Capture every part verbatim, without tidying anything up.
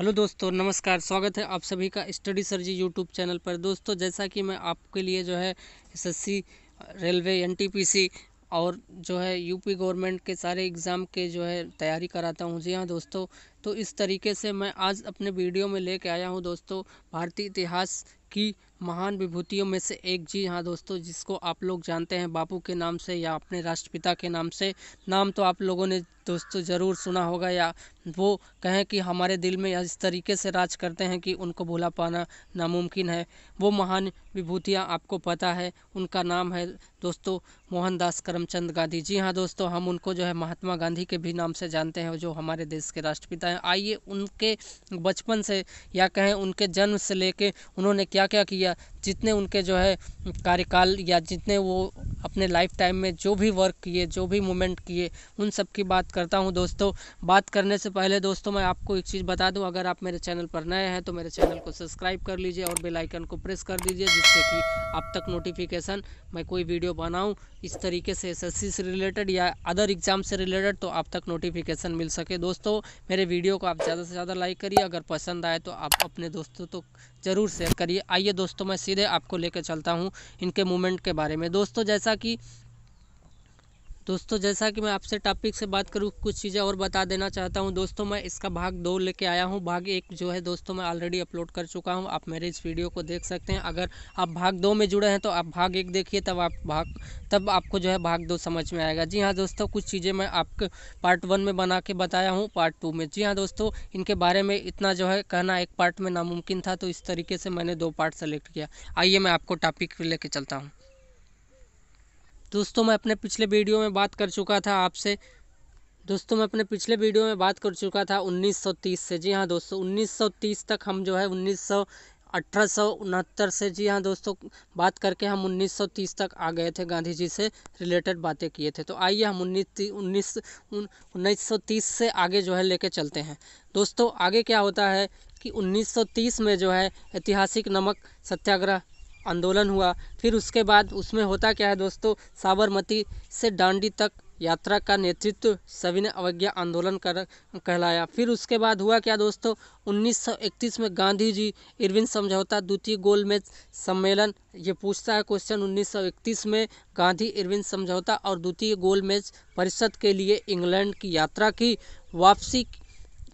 Hello दोस्तों नमस्कार, स्वागत है आप सभी का study sir ji YouTube channel पर। दोस्तों जैसा कि मैं आपके लिए जो है एसएससी, रेलवे, एनटीपीसी और जो है यूपी गवर्नमेंट के सारे एग्ज़ाम के जो है तैयारी कराता हूँ। जी हाँ दोस्तों, तो इस तरीके से मैं आज अपने वीडियो में लेके आया हूँ दोस्तों भारतीय इतिहास की महान विभूतियों में से एक। जी हाँ दोस्तों, जिसको आप लोग जानते हैं बापू के नाम से या अपने राष्ट्रपिता के नाम से। नाम तो आप लोगों ने दोस्तों ज़रूर सुना होगा, या वो कहें कि हमारे दिल में या इस तरीके से राज करते हैं कि उनको भुला पाना नामुमकिन है। वो महान विभूतियाँ आपको पता है, उनका नाम है दोस्तों मोहनदास करमचंद गांधी। जी हाँ दोस्तों, हम उनको जो है महात्मा गांधी के भी नाम से जानते हैं, जो हमारे देश के राष्ट्रपिता हैं। आइए उनके बचपन से या कहें उनके जन्म से लेके उन्होंने क्या क्या किया, जितने उनके जो है कार्यकाल या जितने वो अपने लाइफ टाइम में जो भी वर्क किए, जो भी मूवमेंट किए, उन सब की बात करता हूं दोस्तों। बात करने से पहले दोस्तों मैं आपको एक चीज़ बता दूं, अगर आप मेरे चैनल पर नए हैं तो मेरे चैनल को सब्सक्राइब कर लीजिए और बेल आइकन को प्रेस कर दीजिए, जिससे कि आप तक नोटिफिकेशन मैं कोई वीडियो बनाऊँ इस तरीके से एस एस सी से रिलेटेड या अदर एग्जाम से रिलेटेड, तो आप तक नोटिफिकेशन मिल सके। दोस्तों मेरे वीडियो को आप ज़्यादा से ज़्यादा लाइक करिए, अगर पसंद आए तो आप अपने दोस्तों तो ज़रूर शेयर करिए। आइए दोस्तों मैं सीधे आपको लेकर चलता हूं इनके मूवमेंट के बारे में। दोस्तों जैसा कि दोस्तों जैसा कि मैं आपसे टॉपिक से बात करूं, कुछ चीज़ें और बता देना चाहता हूं दोस्तों। मैं इसका भाग दो लेके आया हूं। भाग एक जो है दोस्तों मैं ऑलरेडी अपलोड कर चुका हूं, आप मेरे इस वीडियो को देख सकते हैं। अगर आप भाग दो में जुड़े हैं तो आप भाग एक देखिए, तब आप भाग तब आपको जो है भाग दो समझ में आएगा। जी हाँ दोस्तों, कुछ चीज़ें मैं आपके पार्ट वन में बना के बताया हूँ पार्ट टू में। जी हाँ दोस्तों, इनके बारे में इतना जो है कहना एक पार्ट में नामुमकिन था, तो इस तरीके से मैंने दो पार्ट सेलेक्ट किया। आइए मैं आपको टॉपिक लेके चलता हूँ। दोस्तों मैं अपने पिछले वीडियो में बात कर चुका था आपसे दोस्तों मैं अपने पिछले वीडियो में बात कर चुका था उन्नीस सौ तीस से। जी हाँ दोस्तों, उन्नीस सौ तीस तक हम जो है उन्नीस सौ अठारह सौ उनहत्तर से जी हाँ दोस्तों बात करके हम उन्नीस सौ तीस तक आ गए थे, गांधी जी से रिलेटेड बातें किए थे। तो आइए हम उन्नीस उन्नीस सौ तीस से आगे जो है लेके चलते हैं। दोस्तों आगे क्या होता है कि उन्नीस सौ तीस में जो है ऐतिहासिक नमक सत्याग्रह आंदोलन हुआ। फिर उसके बाद उसमें होता क्या है दोस्तों, साबरमती से डांडी तक यात्रा का नेतृत्व सविनय अवज्ञा आंदोलन कर कहलाया। फिर उसके बाद हुआ क्या दोस्तों, उन्नीस सौ इकतीस में गांधी जी इरविन समझौता, द्वितीय गोलमेज सम्मेलन। ये पूछता है क्वेश्चन, उन्नीस सौ इकतीस में गांधी इरविन समझौता और द्वितीय गोलमेज परिषद के लिए इंग्लैंड की यात्रा की। वापसी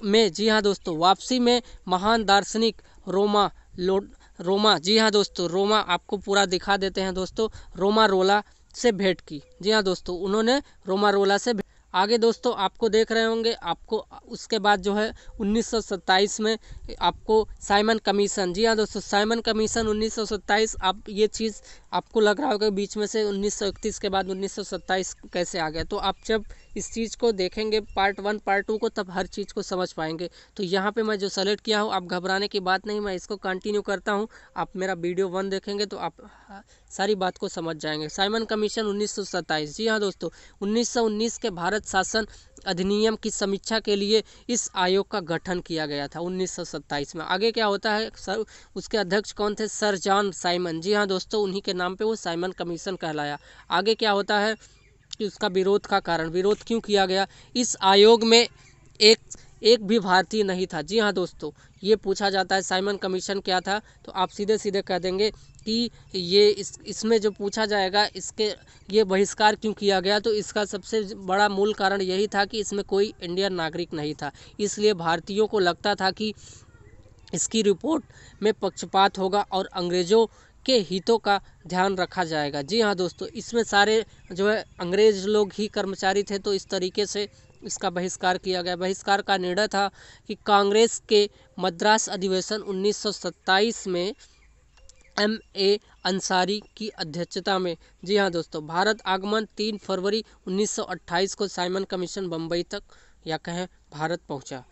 में जी हाँ दोस्तों, वापसी में महान दार्शनिक रोमा लोड रोमा जी हाँ दोस्तों रोमा आपको पूरा दिखा देते हैं दोस्तों, रोमारोला से भेंट की। जी हाँ दोस्तों, उन्होंने रोमारोला से आगे दोस्तों आपको देख रहे होंगे आपको। उसके बाद जो है उन्नीस सौ सत्ताईस में आपको साइमन कमीशन। जी हाँ दोस्तों, साइमन कमीशन उन्नीस सौ सत्ताईस। आप ये चीज़ आपको लग रहा होगा बीच में से उन्नीस सौ इकतीस के बाद उन्नीस सौ सत्ताईस कैसे आ गया, तो आप जब इस चीज़ को देखेंगे पार्ट वन पार्ट टू को, तब हर चीज़ को समझ पाएंगे। तो यहाँ पे मैं जो सेलेक्ट किया हूँ, आप घबराने की बात नहीं, मैं इसको कंटिन्यू करता हूँ। आप मेरा वीडियो वन देखेंगे तो आप सारी बात को समझ जाएंगे। साइमन कमीशन उन्नीस सौ सत्ताईस। जी हाँ दोस्तों, उन्नीस सौ उन्नीस के भारत शासन अधिनियम की समीक्षा के लिए इस आयोग का गठन किया गया था उन्नीस सौ सत्ताईस में। आगे क्या होता है, सर उसके अध्यक्ष कौन थे, सर जॉन साइमन। जी हाँ दोस्तों, उन्हीं के नाम पे वो साइमन कमीशन कहलाया। आगे क्या होता है कि उसका विरोध का कारण, विरोध क्यों किया गया। इस आयोग में एक एक भी भारतीय नहीं था। जी हाँ दोस्तों, ये पूछा जाता है साइमन कमीशन क्या था, तो आप सीधे सीधे कह देंगे कि ये इस इसमें जो पूछा जाएगा इसके ये बहिष्कार क्यों किया गया, तो इसका सबसे बड़ा मूल कारण यही था कि इसमें कोई इंडियन नागरिक नहीं था। इसलिए भारतीयों को लगता था कि इसकी रिपोर्ट में पक्षपात होगा और अंग्रेज़ों के हितों का ध्यान रखा जाएगा। जी हाँ दोस्तों, इसमें सारे जो है अंग्रेज़ लोग ही कर्मचारी थे, तो इस तरीके से इसका बहिष्कार किया गया। बहिष्कार का निर्णय था कि कांग्रेस के मद्रास अधिवेशन उन्नीस सौ सत्ताईस में एम ए अंसारी की अध्यक्षता में। जी हाँ दोस्तों, भारत आगमन तीन फरवरी उन्नीस सौ अट्ठाईस को साइमन कमीशन बम्बई तक या कहें भारत पहुंचा।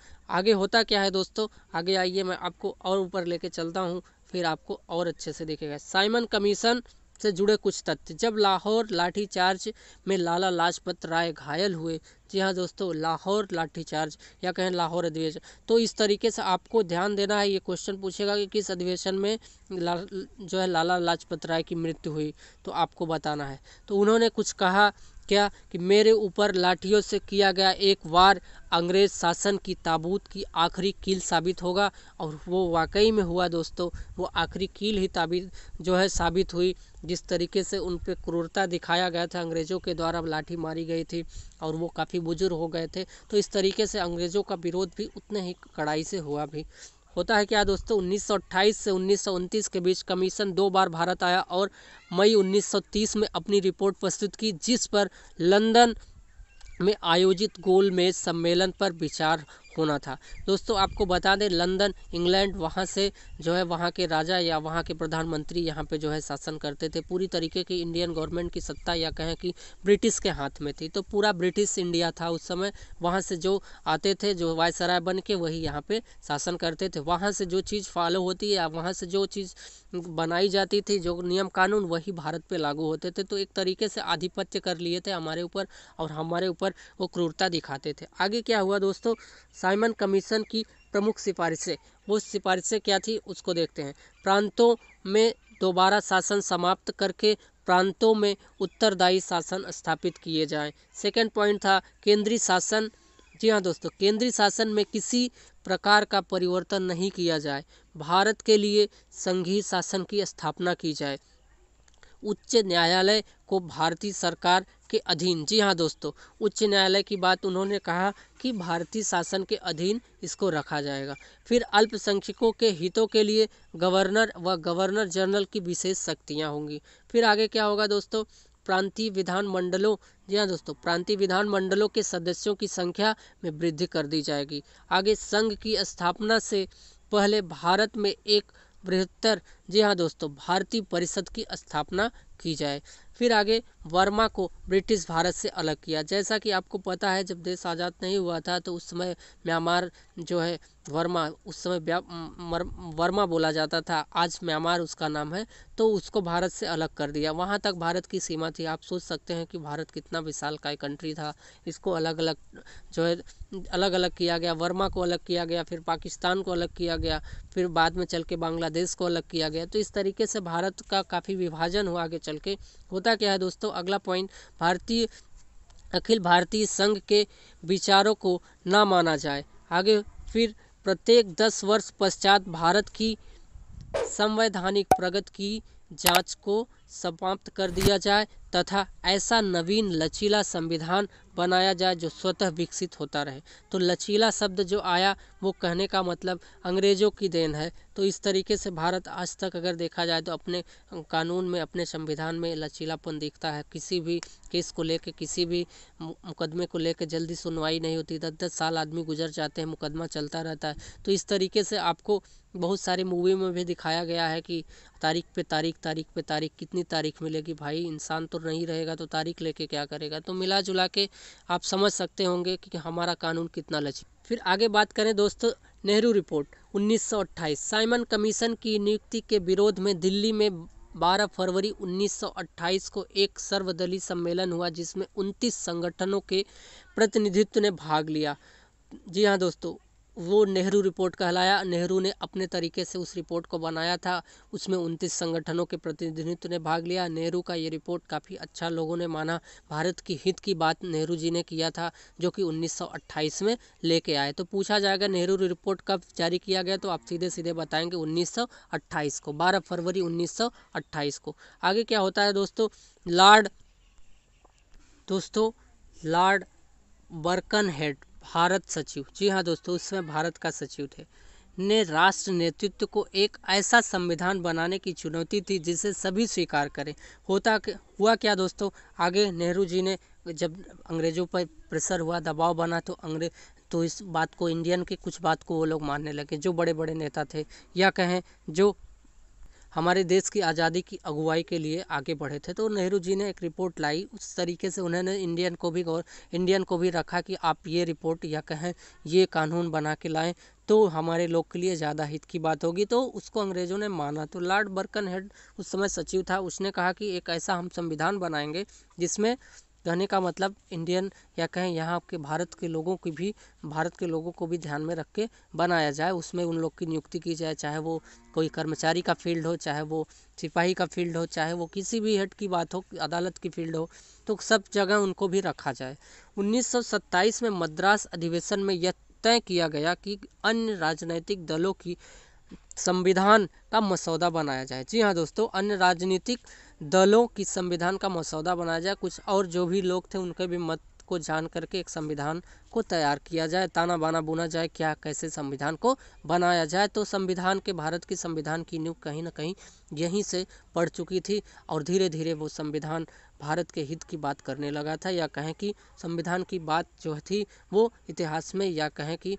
आगे होता क्या है दोस्तों, आगे आइए मैं आपको और ऊपर लेके चलता हूं, फिर आपको और अच्छे से देखेगा। साइमन कमीशन से जुड़े कुछ तथ्य, जब लाहौर लाठीचार्ज में लाला लाजपत राय घायल हुए। जी हाँ दोस्तों, लाहौर लाठीचार्ज या कहें लाहौर अधिवेशन, तो इस तरीके से आपको ध्यान देना है। ये क्वेश्चन पूछेगा कि किस अधिवेशन में ला, जो है लाला लाजपत राय की मृत्यु हुई, तो आपको बताना है। तो उन्होंने कुछ कहा क्या कि मेरे ऊपर लाठियों से किया गया एक वार अंग्रेज शासन की ताबूत की आखिरी कील साबित होगा। और वो वाकई में हुआ दोस्तों, वो आखिरी कील ही ताबीत जो है साबित हुई। जिस तरीके से उन पर क्रूरता दिखाया गया था अंग्रेज़ों के द्वारा, लाठी मारी गई थी और वो काफ़ी बुजुर्ग हो गए थे। तो इस तरीके से अंग्रेज़ों का विरोध भी उतने ही कड़ाई से हुआ भी। होता है क्या दोस्तों, उन्नीस सौ अट्ठाईस से उन्नीस सौ उनतीस के बीच कमीशन दो बार भारत आया और मई उन्नीस सौ तीस में अपनी रिपोर्ट प्रस्तुत की, जिस पर लंदन में आयोजित गोलमेज सम्मेलन पर विचार होना था। दोस्तों आपको बता दें, लंदन इंग्लैंड, वहाँ से जो है वहाँ के राजा या वहाँ के प्रधानमंत्री यहाँ पे जो है शासन करते थे। पूरी तरीके की इंडियन गवर्नमेंट की सत्ता या कहें कि ब्रिटिश के हाथ में थी। तो पूरा ब्रिटिश इंडिया था उस समय। वहाँ से जो आते थे, जो वायसराय बन के, वही यहाँ पे शासन करते थे। वहाँ से जो चीज़ फॉलो होती है, वहाँ से जो चीज़ बनाई जाती थी, जो नियम कानून, वही भारत पर लागू होते थे। तो एक तरीके से आधिपत्य कर लिए थे हमारे ऊपर और हमारे ऊपर वो क्रूरता दिखाते थे। आगे क्या हुआ दोस्तों, साइमन कमीशन की प्रमुख सिफारिशें, वो सिफारिशें क्या थी उसको देखते हैं। प्रांतों में दोबारा शासन समाप्त करके प्रांतों में उत्तरदायी शासन स्थापित किए जाए। सेकंड पॉइंट था केंद्रीय शासन। जी हाँ दोस्तों, केंद्रीय शासन में किसी प्रकार का परिवर्तन नहीं किया जाए। भारत के लिए संघीय शासन की स्थापना की जाए। उच्च न्यायालय को भारतीय सरकार के अधीन, जी हाँ दोस्तों, उच्च न्यायालय की बात उन्होंने कहा कि भारतीय शासन के अधीन इसको रखा जाएगा। फिर अल्पसंख्यकों के हितों के लिए गवर्नर व गवर्नर जनरल की विशेष शक्तियाँ होंगी। फिर आगे क्या होगा दोस्तों, प्रांतीय विधान मंडलों, जी हाँ दोस्तों, प्रांतीय विधान मंडलों के सदस्यों की संख्या में वृद्धि कर दी जाएगी। आगे संघ की स्थापना से पहले भारत में एक बृहत्तर, जी हाँ दोस्तों, भारतीय परिषद की स्थापना की जाए। फिर आगे वर्मा को ब्रिटिश भारत से अलग किया। जैसा कि आपको पता है, जब देश आज़ाद नहीं हुआ था तो उस समय म्यांमार जो है, वर्मा उस समय वर्मा बोला जाता था, आज म्यांमार उसका नाम है। तो उसको भारत से अलग कर दिया। वहाँ तक भारत की सीमा थी। आप सोच सकते हैं कि भारत कितना विशाल का कंट्री था। इसको अलग अलग जो है अलग अलग किया गया। वर्मा को अलग किया गया, फिर पाकिस्तान को अलग किया गया, फिर बाद में चल के बांग्लादेश को अलग किया गया। तो इस तरीके से भारत का काफ़ी विभाजन हुआ आगे चल के। होता क्या है दोस्तों, अगला पॉइंट, भारतीय अखिल भारतीय संघ के विचारों को ना माना जाए। आगे फिर प्रत्येक दस वर्ष पश्चात भारत की संवैधानिक प्रगति की जांच को समाप्त कर दिया जाए तथा ऐसा नवीन लचीला संविधान बनाया जाए जो स्वतः विकसित होता रहे। तो लचीला शब्द जो आया, वो कहने का मतलब अंग्रेज़ों की देन है। तो इस तरीके से भारत आज तक अगर देखा जाए तो अपने कानून में, अपने संविधान में लचीलापन दिखता है। किसी भी केस को लेके, किसी भी मुकदमे को लेके जल्दी सुनवाई नहीं होती। दस दस साल आदमी गुजर जाते हैं, मुकदमा चलता रहता है। तो इस तरीके से आपको बहुत सारी मूवी में भी दिखाया गया है कि तारीख पे तारीख, तारीख पे तारीख, कितनी तारीख मिलेगी भाई, इंसान तो नहीं रहेगा तो तारीख लेके क्या करेगा। तो मिला जुला के आप समझ सकते होंगे कि हमारा कानून कितना लचीला। फिर आगे बात करें दोस्तों, नेहरू रिपोर्ट उन्नीस सौ अट्ठाईस। साइमन कमीशन की नियुक्ति के विरोध में दिल्ली में बारह फरवरी उन्नीस सौ अट्ठाईस को एक सर्वदलीय सम्मेलन हुआ, जिसमें उनतीस संगठनों के प्रतिनिधित्व ने भाग लिया। जी हाँ दोस्तों, वो नेहरू रिपोर्ट कहलाया। नेहरू ने अपने तरीके से उस रिपोर्ट को बनाया था। उसमें उनतीस संगठनों के प्रतिनिधित्व ने भाग लिया। नेहरू का ये रिपोर्ट काफ़ी अच्छा लोगों ने माना। भारत की हित की बात नेहरू जी ने किया था, जो कि उन्नीस सौ अट्ठाईस में लेके आए। तो पूछा जाएगा नेहरू रिपोर्ट कब जारी किया गया, तो आप सीधे सीधे बताएंगे उन्नीस सौ अट्ठाईस को, बारह फरवरी उन्नीस सौ अट्ठाईस को। आगे क्या होता है दोस्तों, लॉर्ड दोस्तों लॉर्ड बर्कनहेड भारत सचिव, जी हाँ दोस्तों, उसमें भारत का सचिव थे, ने राष्ट्र नेतृत्व को एक ऐसा संविधान बनाने की चुनौती थी जिसे सभी स्वीकार करें। होता हुआ क्या दोस्तों, आगे नेहरू जी ने, जब अंग्रेज़ों पर प्रेशर हुआ, दबाव बना, तो अंग्रेज तो इस बात को, इंडियन के कुछ बात को वो लोग मानने लगे, जो बड़े बड़े नेता थे या कहें जो हमारे देश की आज़ादी की अगुवाई के लिए आगे बढ़े थे। तो नेहरू जी ने एक रिपोर्ट लाई। उस तरीके से उन्होंने इंडियन को भी गौर इंडियन को भी रखा कि आप ये रिपोर्ट या कहें ये कानून बना के लाएं तो हमारे लोग के लिए ज़्यादा हित की बात होगी। तो उसको अंग्रेज़ों ने माना। तो लॉर्ड बर्कनहेड उस समय सचिव था। उसने कहा कि एक ऐसा हम संविधान बनाएंगे जिसमें कहने का मतलब इंडियन या कहें यहाँ के भारत के लोगों की भी भारत के लोगों को भी ध्यान में रख के बनाया जाए, उसमें उन लोग की नियुक्ति की जाए, चाहे वो कोई कर्मचारी का फील्ड हो, चाहे वो सिपाही का फील्ड हो, चाहे वो किसी भी हेड की बात हो, अदालत की फील्ड हो, तो सब जगह उनको भी रखा जाए। उन्नीस सौ सत्ताईस में मद्रास अधिवेशन में यह तय किया गया कि अन्य राजनीतिक दलों की संविधान का मसौदा बनाया जाए। जी हाँ दोस्तों, अन्य राजनीतिक दलों की संविधान का मसौदा बनाया जाए, कुछ और जो भी लोग थे उनके भी मत को जान करके एक संविधान को तैयार किया जाए, ताना बाना बुना जाए क्या कैसे संविधान को बनाया जाए। तो संविधान के भारत की संविधान की नींव कहीं ना कहीं यहीं से पड़ चुकी थी और धीरे धीरे वो संविधान भारत के हित की बात करने लगा था, या कहें कि संविधान की बात जो थी वो इतिहास में या कहें कि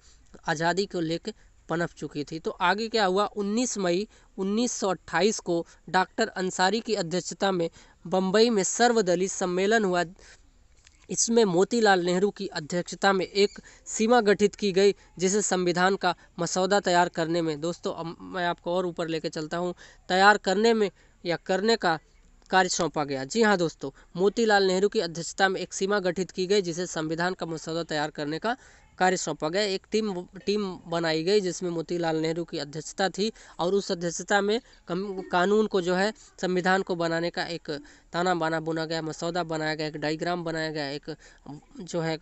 आज़ादी को लेकर पनप चुकी थी। तो आगे क्या हुआ, उन्नीस मई उन्नीस सौ अट्ठाईस को डॉक्टर अंसारी की अध्यक्षता में बम्बई में सर्वदलीय सम्मेलन हुआ। इसमें मोतीलाल नेहरू की अध्यक्षता में एक सीमा गठित की गई जिसे संविधान का मसौदा तैयार करने में, दोस्तों अब मैं आपको और ऊपर लेके चलता हूँ, तैयार करने में या करने का कार्य सौंपा गया। जी हाँ दोस्तों, मोतीलाल नेहरू की अध्यक्षता में एक सीमा गठित की गई जिसे संविधान का मसौदा तैयार करने का कार्य सौंपा गया। एक टीम टीम बनाई गई जिसमें मोतीलाल नेहरू की अध्यक्षता थी और उस अध्यक्षता में कानून को जो है संविधान को बनाने का एक ताना बाना बुना गया, मसौदा बनाया गया, एक डायग्राम बनाया गया, एक जो है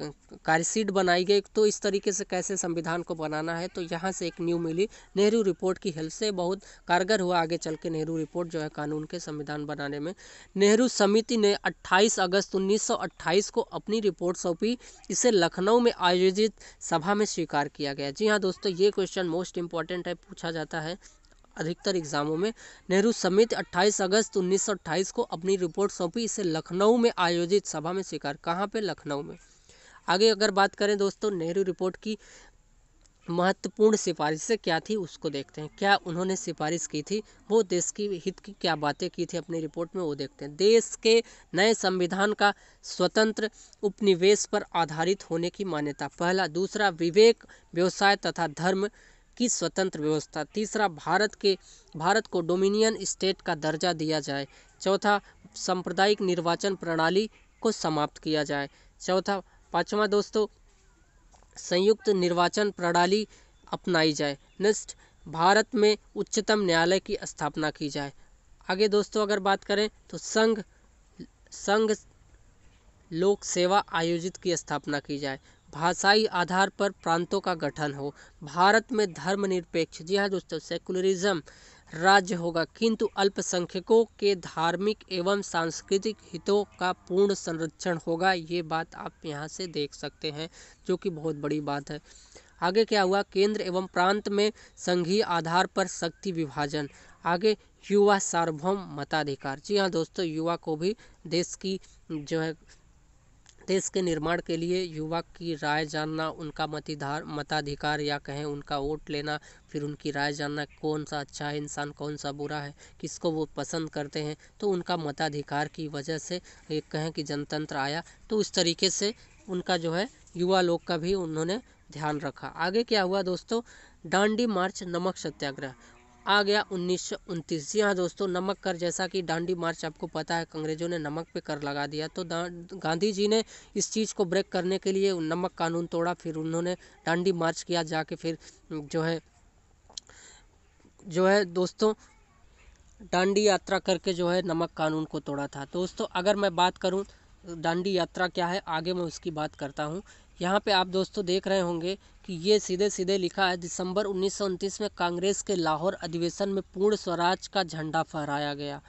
कार्यशीट बनाई गई। तो इस तरीके से कैसे संविधान को बनाना है, तो यहाँ से एक नींव मिली। नेहरू रिपोर्ट की हेल्प से बहुत कारगर हुआ आगे चल के नेहरू रिपोर्ट जो है कानून के संविधान बनाने में। नेहरू समिति ने अट्ठाईस अगस्त उन्नीस सौ अट्ठाईस को अपनी रिपोर्ट सौंपी। इसे लखनऊ में आयोजित सभा में स्वीकार किया गया। जी हाँ दोस्तों, ये क्वेश्चन मोस्ट इम्पॉर्टेंट है, पूछा जाता है अधिकतर एग्जामों में। नेहरू समिति अट्ठाईस अगस्त उन्नीस सौ अट्ठाईस को अपनी रिपोर्ट सौंपी, इसे लखनऊ में आयोजित सभा में स्वीकार। कहाँ पे? लखनऊ में। आगे अगर बात करें दोस्तों, नेहरू रिपोर्ट की महत्वपूर्ण सिफारिशें क्या थी उसको देखते हैं। क्या उन्होंने सिफारिश की थी, वो देश की हित की क्या बातें की थी अपनी रिपोर्ट में, वो देखते हैं। देश के नए संविधान का स्वतंत्र उपनिवेश पर आधारित होने की मान्यता, पहला। दूसरा, विवेक, व्यवसाय तथा धर्म की स्वतंत्र व्यवस्था। तीसरा, भारत के भारत को डोमिनियन स्टेट का दर्जा दिया जाए। चौथा, सांप्रदायिक निर्वाचन प्रणाली को समाप्त किया जाए। चौथा पाँचवा दोस्तों, संयुक्त निर्वाचन प्रणाली अपनाई जाए। नेक्स्ट, भारत में उच्चतम न्यायालय की स्थापना की जाए। आगे दोस्तों अगर बात करें तो संघ संघ लोक सेवा आयोजित की स्थापना की जाए। भाषाई आधार पर प्रांतों का गठन हो। भारत में धर्मनिरपेक्ष, जी हाँ दोस्तों, सेकुलरिज्म राज्य होगा, किंतु अल्पसंख्यकों के धार्मिक एवं सांस्कृतिक हितों का पूर्ण संरक्षण होगा। ये बात आप यहाँ से देख सकते हैं, जो कि बहुत बड़ी बात है। आगे क्या हुआ, केंद्र एवं प्रांत में संघीय आधार पर शक्ति विभाजन। आगे युवा सार्वभौम मताधिकार, जी हाँ दोस्तों, युवा को भी देश की जो है देश के निर्माण के लिए युवा की राय जानना, उनका मतिधार मताधिकार या कहें उनका वोट लेना, फिर उनकी राय जानना, कौन सा अच्छा है इंसान, कौन सा बुरा है, किसको वो पसंद करते हैं, तो उनका मताधिकार की वजह से एक कहें कि जनतंत्र आया। तो उस तरीके से उनका जो है युवा लोग का भी उन्होंने ध्यान रखा। आगे क्या हुआ दोस्तों, डांडी मार्च, नमक सत्याग्रह आ गया उन्नीस सौ उनतीस। जी हाँ दोस्तों, नमक कर, जैसा कि डांडी मार्च आपको पता है अंग्रेजों ने नमक पे कर लगा दिया, तो गांधी जी ने इस चीज़ को ब्रेक करने के लिए नमक कानून तोड़ा, फिर उन्होंने डांडी मार्च किया जाके, फिर जो है जो है दोस्तों डांडी यात्रा करके जो है नमक कानून को तोड़ा था। दोस्तों अगर मैं बात करूँ डांडी यात्रा क्या है, आगे मैं उसकी बात करता हूँ। यहाँ पे आप दोस्तों देख रहे होंगे कि ये सीधे सीधे लिखा है, दिसंबर उन्नीस सौ उनतीस में कांग्रेस के लाहौर अधिवेशन में पूर्ण स्वराज का झंडा फहराया गया।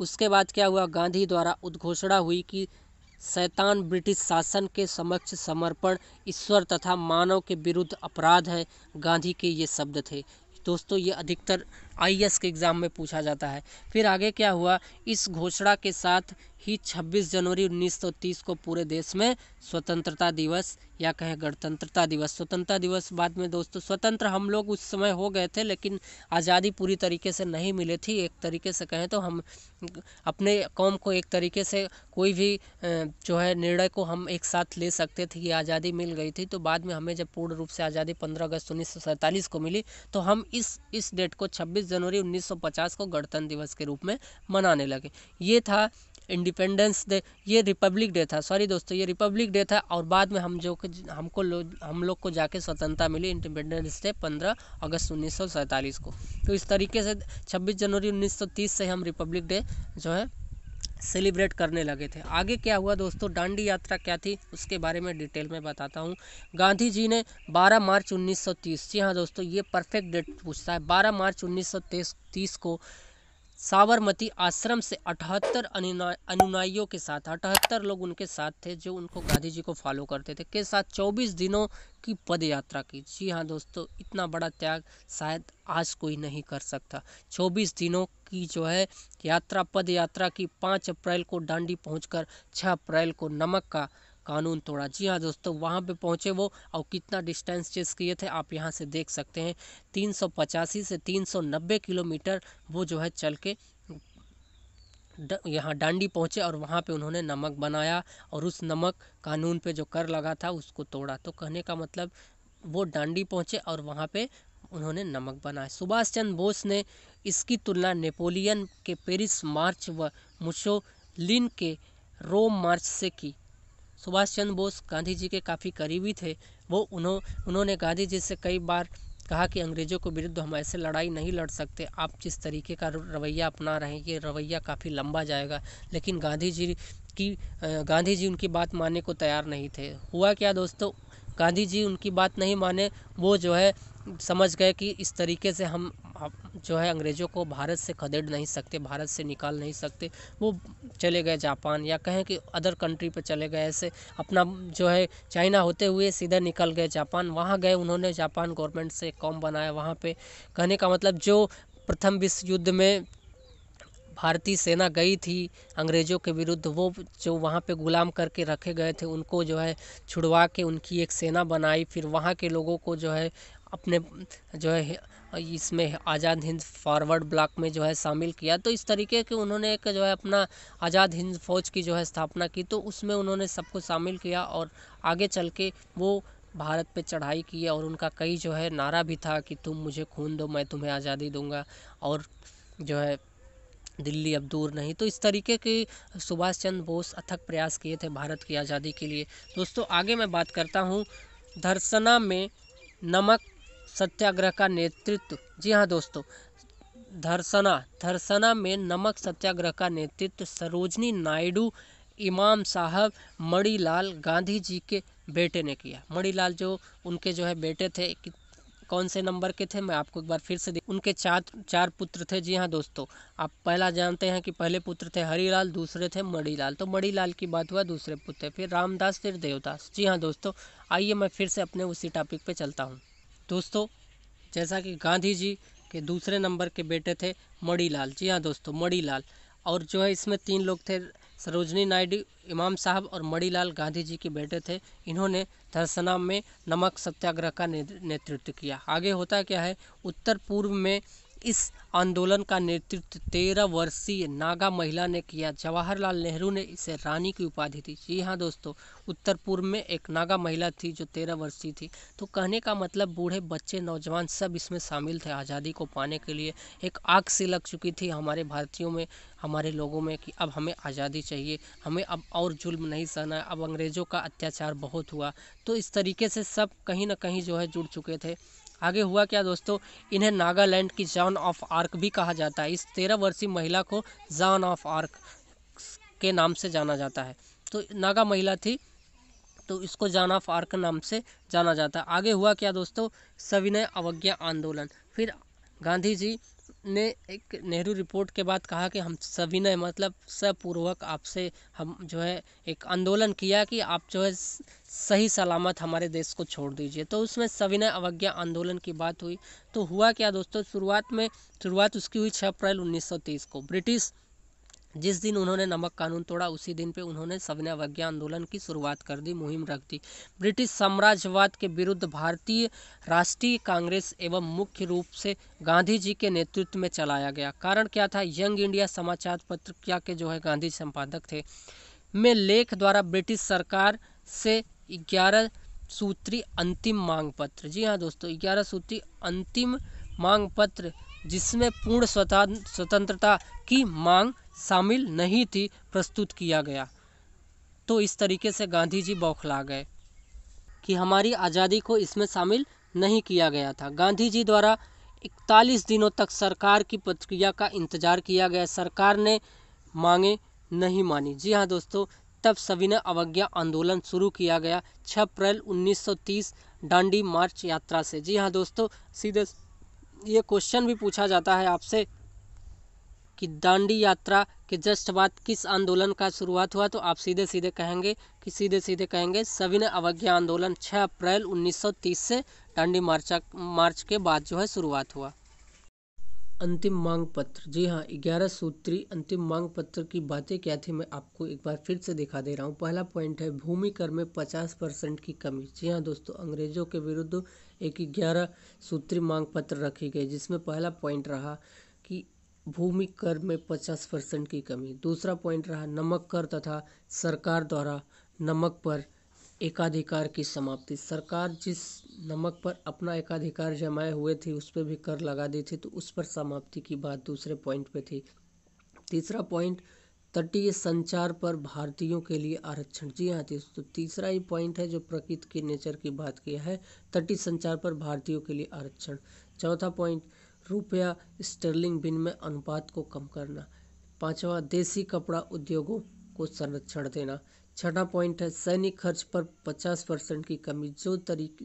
उसके बाद क्या हुआ, गांधी द्वारा उद्घोषणा हुई कि शैतान ब्रिटिश शासन के समक्ष समर्पण ईश्वर तथा मानव के विरुद्ध अपराध है। गांधी के ये शब्द थे दोस्तों, ये अधिकतर आई ए एस के एग्ज़ाम में पूछा जाता है। फिर आगे क्या हुआ, इस घोषणा के साथ ही छब्बीस जनवरी उन्नीस सौ तीस को पूरे देश में स्वतंत्रता दिवस या कहें गणतंत्रता दिवस, स्वतंत्रता दिवस बाद में दोस्तों, स्वतंत्र हम लोग उस समय हो गए थे लेकिन आज़ादी पूरी तरीके से नहीं मिली थी। एक तरीके से कहें तो हम अपने कौम को एक तरीके से कोई भी जो है निर्णय को हम एक साथ ले सकते थे, ये आज़ादी मिल गई थी। तो बाद में हमें जब पूर्ण रूप से आज़ादी पंद्रह अगस्त उन्नीस सौ सैंतालीस को मिली, तो हम इस इस डेट को छब्बीस जनवरी उन्नीस सौ पचास को गणतंत्र दिवस के रूप में मनाने लगे। ये था इंडिपेंडेंस डे, ये रिपब्लिक डे था, सॉरी दोस्तों ये रिपब्लिक डे था, और बाद में हम जो हमको लोग हम लोग को जाके स्वतंत्रता मिली इंडिपेंडेंस डे पंद्रह अगस्त उन्नीस सौ सैंतालीस को। तो इस तरीके से छब्बीस जनवरी उन्नीस सौ तीस से हम रिपब्लिक डे जो है सेलिब्रेट करने लगे थे। आगे क्या हुआ दोस्तों, डांडी यात्रा क्या थी उसके बारे में डिटेल में बताता हूँ। गांधी जी ने बारह मार्च उन्नीस सौ तीस, जी हाँ दोस्तों ये परफेक्ट डेट पूछता है, बारह मार्च उन्नीस सौ तीस को साबरमती आश्रम से अठहत्तर अनुयायियों के साथ, अठहत्तर लोग उनके साथ थे जो उनको गांधी जी को फॉलो करते थे, के साथ चौबीस दिनों की पद यात्रा की। जी हाँ दोस्तों इतना बड़ा त्याग शायद आज कोई नहीं कर सकता। चौबीस दिनों की जो है यात्रा, पद यात्रा की। पाँच अप्रैल को डांडी पहुंचकर छह अप्रैल को नमक का कानून तोड़ा। जी हाँ दोस्तों वहाँ पे पहुँचे वो, और कितना डिस्टेंस चेस किए थे आप यहाँ से देख सकते हैं, तीन सौ पचासी से तीन सौ नब्बे किलोमीटर वो जो है चल के ड, यहाँ डांडी पहुँचे, और वहाँ पे उन्होंने नमक बनाया और उस नमक कानून पे जो कर लगा था उसको तोड़ा। तो कहने का मतलब वो डांडी पहुँचे और वहाँ पे उन्होंने नमक बनाया। सुभाष चंद्र बोस ने इसकी तुलना नेपोलियन के पेरिस मार्च व मुसोलिन के रोम मार्च से की। सुभाष चंद्र बोस गांधी जी के काफ़ी करीबी थे, वो उन्हों उन्होंने गांधी जी से कई बार कहा कि अंग्रेज़ों के विरुद्ध हम ऐसे लड़ाई नहीं लड़ सकते, आप जिस तरीके का रवैया अपना रहे हैं ये रवैया काफ़ी लंबा जाएगा, लेकिन गांधी जी की गांधी जी उनकी बात मानने को तैयार नहीं थे। हुआ क्या दोस्तों, गांधी जी उनकी बात नहीं माने, वो जो है समझ गए कि इस तरीके से हम जो है अंग्रेज़ों को भारत से खदेड़ नहीं सकते, भारत से निकाल नहीं सकते। वो चले गए जापान, या कहें कि अदर कंट्री पे चले गए, ऐसे अपना जो है चाइना होते हुए सीधा निकल गए जापान। वहाँ गए, उन्होंने जापान गवर्नमेंट से कॉम बनाया वहाँ पे। कहने का मतलब जो प्रथम विश्व युद्ध में भारतीय सेना गई थी अंग्रेज़ों के विरुद्ध, वो जो वहाँ पे गुलाम करके रखे गए थे उनको जो है छुड़वा के उनकी एक सेना बनाई, फिर वहाँ के लोगों को जो है अपने जो है इसमें आज़ाद हिंद फॉरवर्ड ब्लॉक में जो है शामिल किया। तो इस तरीके के उन्होंने एक जो है अपना आज़ाद हिंद फौज की जो है स्थापना की, तो उसमें उन्होंने सबको शामिल किया और आगे चल के वो भारत पे चढ़ाई की। और उनका कई जो है नारा भी था कि तुम मुझे खून दो मैं तुम्हें आज़ादी दूंगा, और जो है दिल्ली अब दूर नहीं। तो इस तरीके के सुभाष चंद्र बोस अथक प्रयास किए थे भारत की आज़ादी के लिए। दोस्तों आगे मैं बात करता हूँ, धरसना में नमक सत्याग्रह का नेतृत्व। जी हाँ दोस्तों, धरसना धरसना में नमक सत्याग्रह का नेतृत्व सरोजनी नायडू, इमाम साहब, मणिलाल गांधी जी के बेटे ने किया। मणिलाल जो उनके जो है बेटे थे, कौन से नंबर के थे मैं आपको एक बार फिर से, उनके चार चार पुत्र थे। जी हाँ दोस्तों, आप पहला जानते हैं कि पहले पुत्र थे हरिलाल, दूसरे थे मणिलाल, तो मणिलाल की बात हुआ, दूसरे पुत्र, फिर रामदास, फिर देवदास। जी हाँ दोस्तों, आइए मैं फिर से अपने उसी टॉपिक पे चलता हूँ। दोस्तों जैसा कि गांधी जी के दूसरे नंबर के बेटे थे मणिलाल, जी हाँ दोस्तों मणिलाल, और जो है इसमें तीन लोग थे, सरोजनी नायडू, इमाम साहब और मणिलाल गांधी जी के बेटे थे। इन्होंने धरसना में नमक सत्याग्रह का नेतृत्व किया। आगे होता क्या है, उत्तर पूर्व में इस आंदोलन का नेतृत्व तेरह वर्षीय नागा महिला ने किया। जवाहरलाल नेहरू ने इसे रानी की उपाधि दी। जी हाँ दोस्तों, उत्तर पूर्व में एक नागा महिला थी जो तेरह वर्षीय थी। तो कहने का मतलब बूढ़े, बच्चे, नौजवान सब इसमें शामिल थे आज़ादी को पाने के लिए। एक आग सी लग चुकी थी हमारे भारतीयों में, हमारे लोगों में, कि अब हमें आज़ादी चाहिए, हमें अब और जुल्म नहीं सहना, अब अंग्रेज़ों का अत्याचार बहुत हुआ। तो इस तरीके से सब कहीं ना कहीं जो है जुड़ चुके थे। आगे हुआ क्या दोस्तों, इन्हें नागालैंड की जॉन ऑफ आर्क भी कहा जाता है। इस तेरह वर्षीय महिला को जॉन ऑफ आर्क के नाम से जाना जाता है। तो नागा महिला थी, तो इसको जॉन ऑफ आर्क नाम से जाना जाता है। आगे हुआ क्या दोस्तों, सविनय अवज्ञा आंदोलन। फिर गांधी जी ने एक नेहरू रिपोर्ट के बाद कहा कि हम सविनय मतलब सपूर्वक आपसे हम जो है एक आंदोलन किया कि आप जो है सही सलामत हमारे देश को छोड़ दीजिए। तो उसमें सविनय अवज्ञा आंदोलन की बात हुई। तो हुआ क्या दोस्तों, शुरुआत में शुरुआत उसकी हुई छह अप्रैल उन्नीस सौ तीस को। ब्रिटिश जिस दिन उन्होंने नमक कानून तोड़ा उसी दिन पे उन्होंने सविनय अवज्ञा आंदोलन की शुरुआत कर दी, मुहिम रख दी। ब्रिटिश साम्राज्यवाद के विरुद्ध भारतीय राष्ट्रीय कांग्रेस एवं मुख्य रूप से गांधी जी के नेतृत्व में चलाया गया। कारण क्या था, यंग इंडिया समाचार पत्र क्या के जो है गांधी संपादक थे, में लेख द्वारा ब्रिटिश सरकार से ग्यारह सूत्री अंतिम मांग पत्र। जी हाँ दोस्तों, ग्यारह सूत्री अंतिम मांग पत्र जिसमें पूर्ण स्वतंत्रता की मांग शामिल नहीं थी प्रस्तुत किया गया। तो इस तरीके से गांधी जी बौखला गए कि हमारी आज़ादी को इसमें शामिल नहीं किया गया था। गांधी जी द्वारा इकतालीस दिनों तक सरकार की प्रतिक्रिया का इंतजार किया गया, सरकार ने मांगे नहीं मानी। जी हाँ दोस्तों, तब सविनय अवज्ञा आंदोलन शुरू किया गया छह अप्रैल उन्नीस सौ तीस डांडी मार्च यात्रा से। जी हाँ दोस्तों, सीधे ये क्वेश्चन भी पूछा जाता है आपसे कि डांडी यात्रा के जस्ट बाद किस आंदोलन का शुरुआत हुआ, तो आप सीधे सीधे कहेंगे कि सीधे सीधे कहेंगे सविनय अवज्ञा आंदोलन छह अप्रैल उन्नीस सौ तीस से डांडी मार्च मार्च के बाद जो है शुरुआत हुआ। अंतिम मांग पत्र, जी हाँ ग्यारह सूत्री अंतिम मांग पत्र की बातें क्या थी, मैं आपको एक बार फिर से दिखा दे रहा हूँ। पहला पॉइंट है भूमि कर में पचास परसेंट की कमी। जी हाँ दोस्तों, अंग्रेजों के विरुद्ध एक ग्यारह सूत्री मांग पत्र रखी गई, जिसमें पहला पॉइंट रहा कि भूमि कर में पचास परसेंट की कमी। दूसरा पॉइंट रहा नमक कर तथा सरकार द्वारा नमक पर एकाधिकार की समाप्ति। सरकार जिस नमक पर अपना एकाधिकार जमाए हुए थी उस पर भी कर लगा दी थी, तो उस पर समाप्ति की बात दूसरे पॉइंट पे थी। तीसरा पॉइंट तटीय संचार पर भारतीयों के लिए आरक्षण। जी हाँ दोस्तों, तीसरा ही पॉइंट है जो प्रकृति के नेचर की बात किया है, तटीय संचार पर भारतीयों के लिए आरक्षण। चौथा पॉइंट रुपया स्टर्लिंग बिन में अनुपात को कम करना। पांचवा देसी कपड़ा उद्योगों को संरक्षण देना। छठा पॉइंट है सैनिक खर्च पर पचास परसेंट की कमी। जो तरीके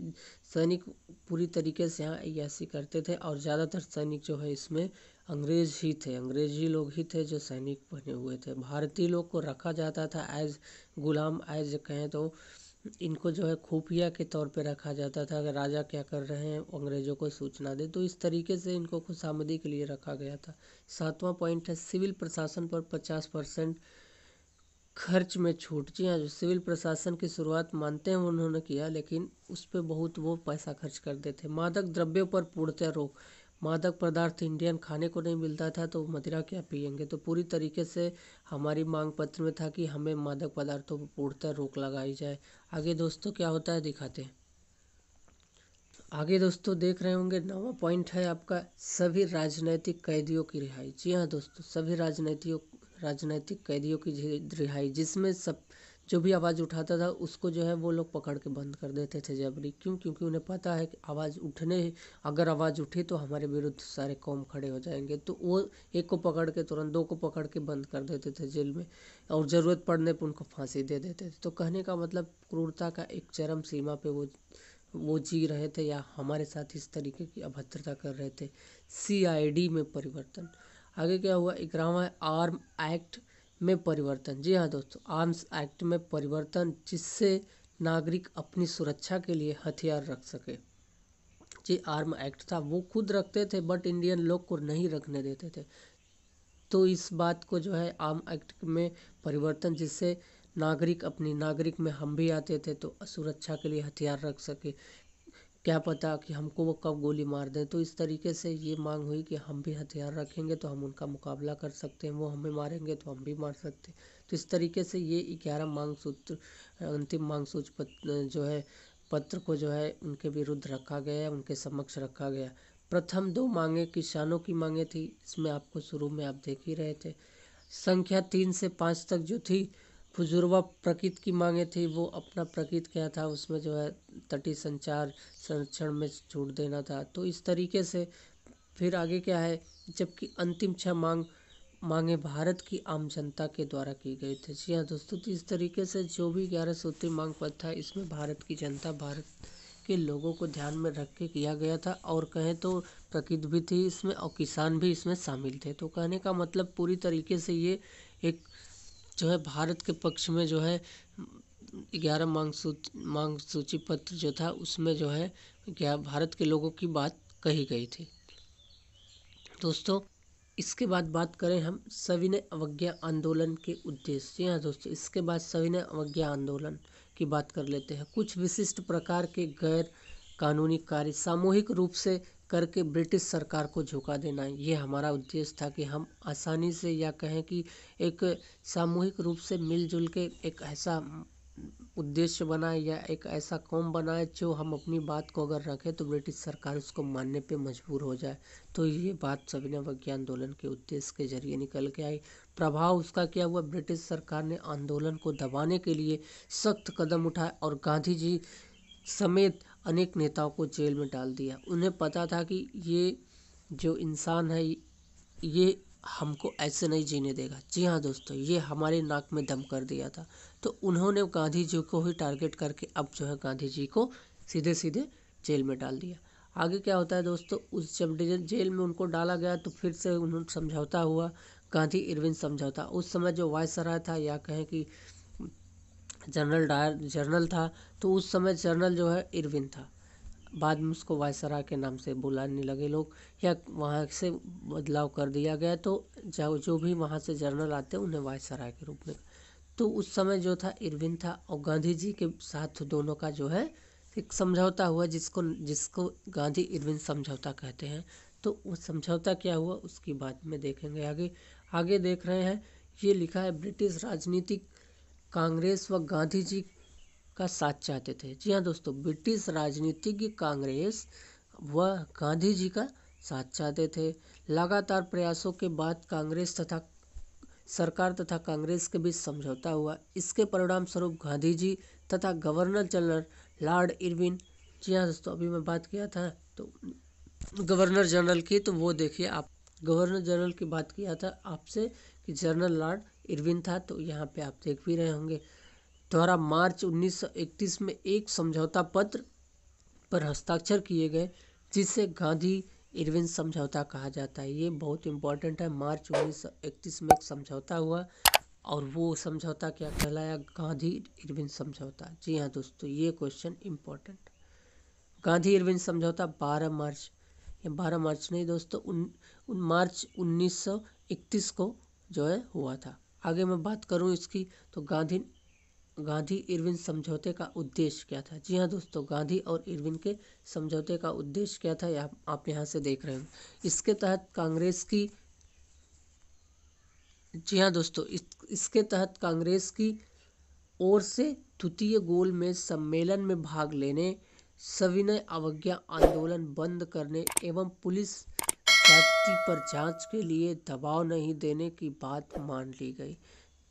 सैनिक पूरी तरीके से यहाँ ऐसी करते थे, और ज़्यादातर सैनिक जो है इसमें अंग्रेज ही थे, अंग्रेजी लोग ही थे जो सैनिक बने हुए थे। भारतीय लोग को रखा जाता था एज गुलाम, एज कहें तो इनको जो है खुफिया के तौर पे रखा जाता था। अगर राजा क्या कर रहे हैं अंग्रेज़ों को सूचना दे, तो इस तरीके से इनको खुशामदी के लिए रखा गया था। सातवां पॉइंट है सिविल प्रशासन पर पचास परसेंट खर्च में छूट। जी हाँ, जो सिविल प्रशासन की शुरुआत मानते हैं उन्होंने किया, लेकिन उस पर बहुत वो पैसा खर्च कर देते। मादक द्रव्यों पर पूर्णतः रोक। मादक पदार्थ इंडियन खाने को नहीं मिलता था तो मदिरा क्या पियेंगे, तो पूरी तरीके से हमारी मांग पत्र में था कि हमें मादक पदार्थों पर पूर्णतः रोक लगाई जाए। आगे दोस्तों क्या होता है दिखाते हैं। आगे दोस्तों देख रहे होंगे नौवां पॉइंट है आपका सभी राजनैतिक कैदियों की रिहाई। जी हाँ दोस्तों, सभी राजनीतियों राजनैतिक कैदियों की रिहाई, जिसमें सब जो भी आवाज़ उठाता था उसको जो है वो लोग पकड़ के बंद कर देते थे जबरी। क्यों? क्योंकि उन्हें पता है कि आवाज़ उठने अगर आवाज़ उठी तो हमारे विरुद्ध सारे कौम खड़े हो जाएंगे, तो वो एक को पकड़ के तुरंत दो को पकड़ के बंद कर देते थे जेल में, और ज़रूरत पड़ने पर उनको फांसी दे देते थे। तो कहने का मतलब क्रूरता का एक चरम सीमा पे वो वो जी रहे थे, या हमारे साथ इस तरीके की अभद्रता कर रहे थे। सी आई डी में परिवर्तन। आगे क्या हुआ, ग्यारहवां आर्म एक्ट में परिवर्तन। जी हाँ दोस्तों, आर्म्स एक्ट में परिवर्तन, जिससे नागरिक अपनी सुरक्षा के लिए हथियार रख सके। जी आर्म एक्ट था, वो खुद रखते थे बट इंडियन लोग को नहीं रखने देते थे, तो इस बात को जो है आर्म एक्ट में परिवर्तन, जिससे नागरिक अपनी नागरिक में हम भी आते थे तो सुरक्षा के लिए हथियार रख सके। क्या पता कि हमको वो कब गोली मार दें, तो इस तरीके से ये मांग हुई कि हम भी हथियार रखेंगे तो हम उनका मुकाबला कर सकते हैं, वो हमें मारेंगे तो हम भी मार सकते हैं। तो इस तरीके से ये ग्यारह मांग सूत्र अंतिम मांग सूत्र पत्र जो है पत्र को जो है उनके विरुद्ध रखा गया, उनके समक्ष रखा गया। प्रथम दो मांगें किसानों की मांगें थी, इसमें आपको शुरू में आप देख ही रहे थे। संख्या तीन से पाँच तक जो थी फुजुर्वा प्रकृति की मांगें थी, वो अपना प्रकृति क्या था उसमें जो है तटीय संचार संरक्षण में छूट देना था। तो इस तरीके से फिर आगे क्या है, जबकि अंतिम छह मांग मांगे भारत की आम जनता के द्वारा की गई थी। जी हाँ दोस्तों, तो इस तरीके से जो भी ग्यारह सूत्री मांग पत्र था इसमें भारत की जनता, भारत के लोगों को ध्यान में रख के किया गया था, और कहें तो प्रकृति भी थी इसमें और किसान भी इसमें शामिल थे। तो कहने का मतलब पूरी तरीके से ये एक जो है भारत के पक्ष में जो है ग्यारह मांग सूची मांग सूची पत्र जो था उसमें जो है क्या भारत के लोगों की बात कही गई थी। दोस्तों इसके बाद बात करें हम सविनय अवज्ञा आंदोलन के उद्देश्य। हाँ दोस्तों, इसके बाद सविनय अवज्ञा आंदोलन की बात कर लेते हैं। कुछ विशिष्ट प्रकार के गैर कानूनी कार्य सामूहिक रूप से करके ब्रिटिश सरकार को झुका देना, ये हमारा उद्देश्य था कि हम आसानी से या कहें कि एक सामूहिक रूप से मिलजुल के एक ऐसा उद्देश्य बनाए या एक ऐसा कौम बनाए जो हम अपनी बात को अगर रखें तो ब्रिटिश सरकार उसको मानने पे मजबूर हो जाए। तो ये बात सविनय अवज्ञा आंदोलन के उद्देश्य के जरिए निकल के आई। प्रभाव उसका क्या हुआ, ब्रिटिश सरकार ने आंदोलन को दबाने के लिए सख्त कदम उठाए और गांधी जी समेत अनेक नेताओं को जेल में डाल दिया। उन्हें पता था कि ये जो इंसान है ये हमको ऐसे नहीं जीने देगा। जी हाँ दोस्तों, ये हमारे नाक में दम कर दिया था। तो उन्होंने गांधी जी को ही टारगेट करके अब जो है गांधी जी को सीधे सीधे जेल में डाल दिया। आगे क्या होता है दोस्तों, उस जब जेल में उनको डाला गया तो फिर से उन्होंने समझौता हुआ, गांधी इरविन समझौता। उस समय जो वायसराय था या कहें कि जनरल डायर जनरल था, तो उस समय जनरल जो है इरविन था, बाद में उसको वायसराय के नाम से बुलाने लगे लोग या वहाँ से बदलाव कर दिया गया। तो जो जो भी वहाँ से जनरल आते उन्हें वायसराय के रूप में। तो उस समय जो था इरविन था और गांधी जी के साथ दोनों का जो है एक समझौता हुआ जिसको जिसको गांधी इरविन समझौता कहते हैं। तो वो समझौता क्या हुआ उसकी बात में देखेंगे। आगे आगे देख रहे हैं, ये लिखा है ब्रिटिश राजनीतिक कांग्रेस व गांधी जी का साथ चाहते थे। जी हाँ दोस्तों, ब्रिटिश राजनीतिज्ञ कांग्रेस व गांधी जी का साथ चाहते थे। लगातार प्रयासों के बाद कांग्रेस तथा सरकार तथा कांग्रेस के बीच समझौता हुआ। इसके परिणाम स्वरूप गांधी जी तथा गवर्नर जनरल लॉर्ड इरविन, जी हाँ दोस्तों अभी मैं बात किया था तो गवर्नर जनरल की, तो वो देखिए आप गवर्नर जनरल की बात किया था आपसे कि जनरल लॉर्ड इरविन था, तो यहाँ पे आप देख भी रहे होंगे द्वारा मार्च उन्नीस सौ इकतीस में एक समझौता पत्र पर हस्ताक्षर किए गए जिसे गांधी इरविन समझौता कहा जाता है। ये बहुत इंपॉर्टेंट है। मार्च उन्नीस सौ इकतीस में एक समझौता हुआ और वो समझौता क्या कहलाया, गांधी इरविन समझौता। जी हाँ दोस्तों, ये क्वेश्चन इम्पोर्टेंट। गांधी इरविन समझौता बारह मार्च, या बारह मार्च नहीं दोस्तों उन, उन मार्च उन्नीस सौ इकतीस को जो है हुआ था। आगे मैं बात करूँ इसकी तो गांधी गांधी इरविन समझौते का उद्देश्य क्या था। जी हाँ दोस्तों, गांधी और इरविन के समझौते का उद्देश्य क्या था या, आप यहाँ से देख रहे हो। इसके तहत कांग्रेस की जी हाँ दोस्तों इस, इसके तहत कांग्रेस की ओर से द्वितीय गोलमेज सम्मेलन में भाग लेने, सविनय अवज्ञा आंदोलन बंद करने एवं पुलिस जाति पर जांच के लिए दबाव नहीं देने की बात मान ली गई।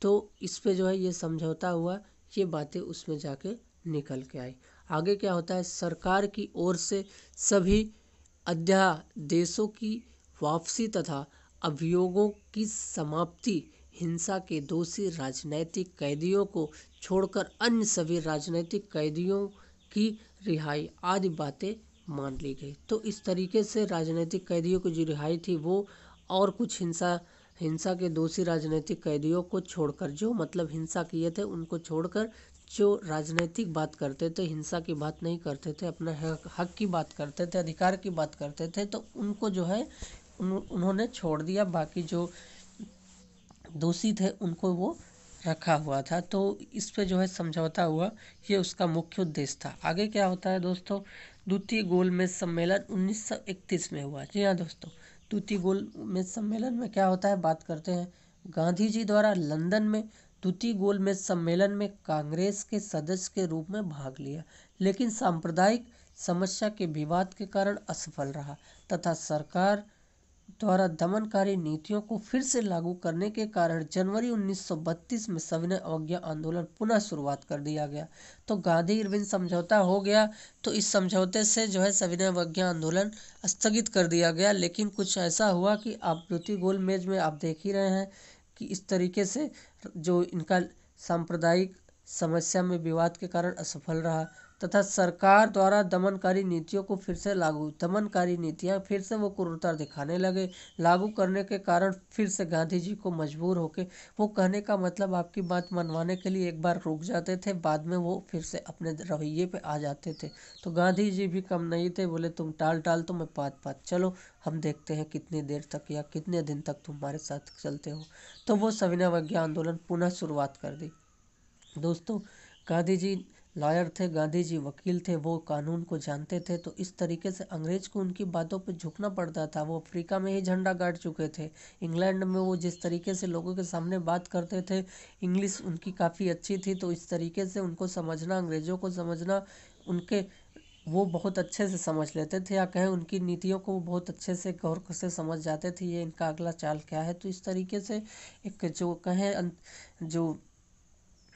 तो इस पे जो है ये समझौता हुआ, ये बातें उसमें जाके निकल के आई। आगे क्या होता है, सरकार की ओर से सभी अध्यादेशों की वापसी तथा अभियोगों की समाप्ति, हिंसा के दोषी राजनैतिक कैदियों को छोड़कर अन्य सभी राजनैतिक कैदियों की रिहाई आदि बातें मान ली गई। तो इस तरीके से राजनैतिक कैदियों की जो रिहाई थी वो और कुछ हिंसा हिंसा के दोषी राजनीतिक कैदियों को छोड़कर, जो मतलब हिंसा किए थे उनको छोड़कर, जो राजनीतिक बात करते थे, हिंसा की बात नहीं करते थे, अपना हक, हक की बात करते थे, अधिकार की बात करते थे, तो उनको जो है उन, उन्होंने छोड़ दिया। बाकी जो दोषी थे उनको वो रखा हुआ था। तो इस पे जो है समझौता हुआ, ये उसका मुख्य उद्देश्य था। आगे क्या होता है दोस्तों, द्वितीय गोलमेज सम्मेलन उन्नीस सौ इकतीस में हुआ। जी हाँ दोस्तों, द्वितीय गोलमेज सम्मेलन में क्या होता है बात करते हैं। गांधी जी द्वारा लंदन में द्वितीय गोलमेज सम्मेलन में कांग्रेस के सदस्य के रूप में भाग लिया, लेकिन सांप्रदायिक समस्या के विवाद के कारण असफल रहा तथा सरकार द्वारा दमनकारी नीतियों को फिर से लागू करने के कारण जनवरी उन्नीस सौ बत्तीस में सविनय अवज्ञा आंदोलन पुनः शुरुआत कर दिया गया। तो गांधी इरविन समझौता हो गया, तो इस समझौते से जो है सविनय अवज्ञा आंदोलन स्थगित कर दिया गया। लेकिन कुछ ऐसा हुआ कि आप द्वितीय गोलमेज में आप देख ही रहे हैं कि इस तरीके से जो इनका सांप्रदायिक समस्या में विवाद के कारण असफल रहा तथा सरकार द्वारा दमनकारी नीतियों को फिर से लागू दमनकारी नीतियां फिर से वो क्रूरता दिखाने लगे, लागू करने के कारण फिर से गांधी जी को मजबूर होके, वो कहने का मतलब आपकी बात मनवाने के लिए एक बार रुक जाते थे, बाद में वो फिर से अपने रवैये पे आ जाते थे। तो गांधी जी भी कम नहीं थे, बोले तुम टाल टाल तो मैं पात पात, चलो हम देखते हैं कितनी देर तक या कितने दिन तक तुम्हारे साथ चलते हो। तो वो सविनय अवज्ञा आंदोलन पुनः शुरुआत कर दी। दोस्तों गांधी जी लॉयर थे, गांधी जी वकील थे, वो कानून को जानते थे, तो इस तरीके से अंग्रेज को उनकी बातों पर झुकना पड़ता था। वो अफ्रीका में ही झंडा गाड़ चुके थे, इंग्लैंड में वो जिस तरीके से लोगों के सामने बात करते थे, इंग्लिश उनकी काफ़ी अच्छी थी, तो इस तरीके से उनको समझना, अंग्रेज़ों को समझना, उनके वो बहुत अच्छे से समझ लेते थे, या कहें उनकी नीतियों को वो बहुत अच्छे से गौर से समझ जाते थे ये इनका अगला चाल क्या है। तो इस तरीके से एक जो कहें जो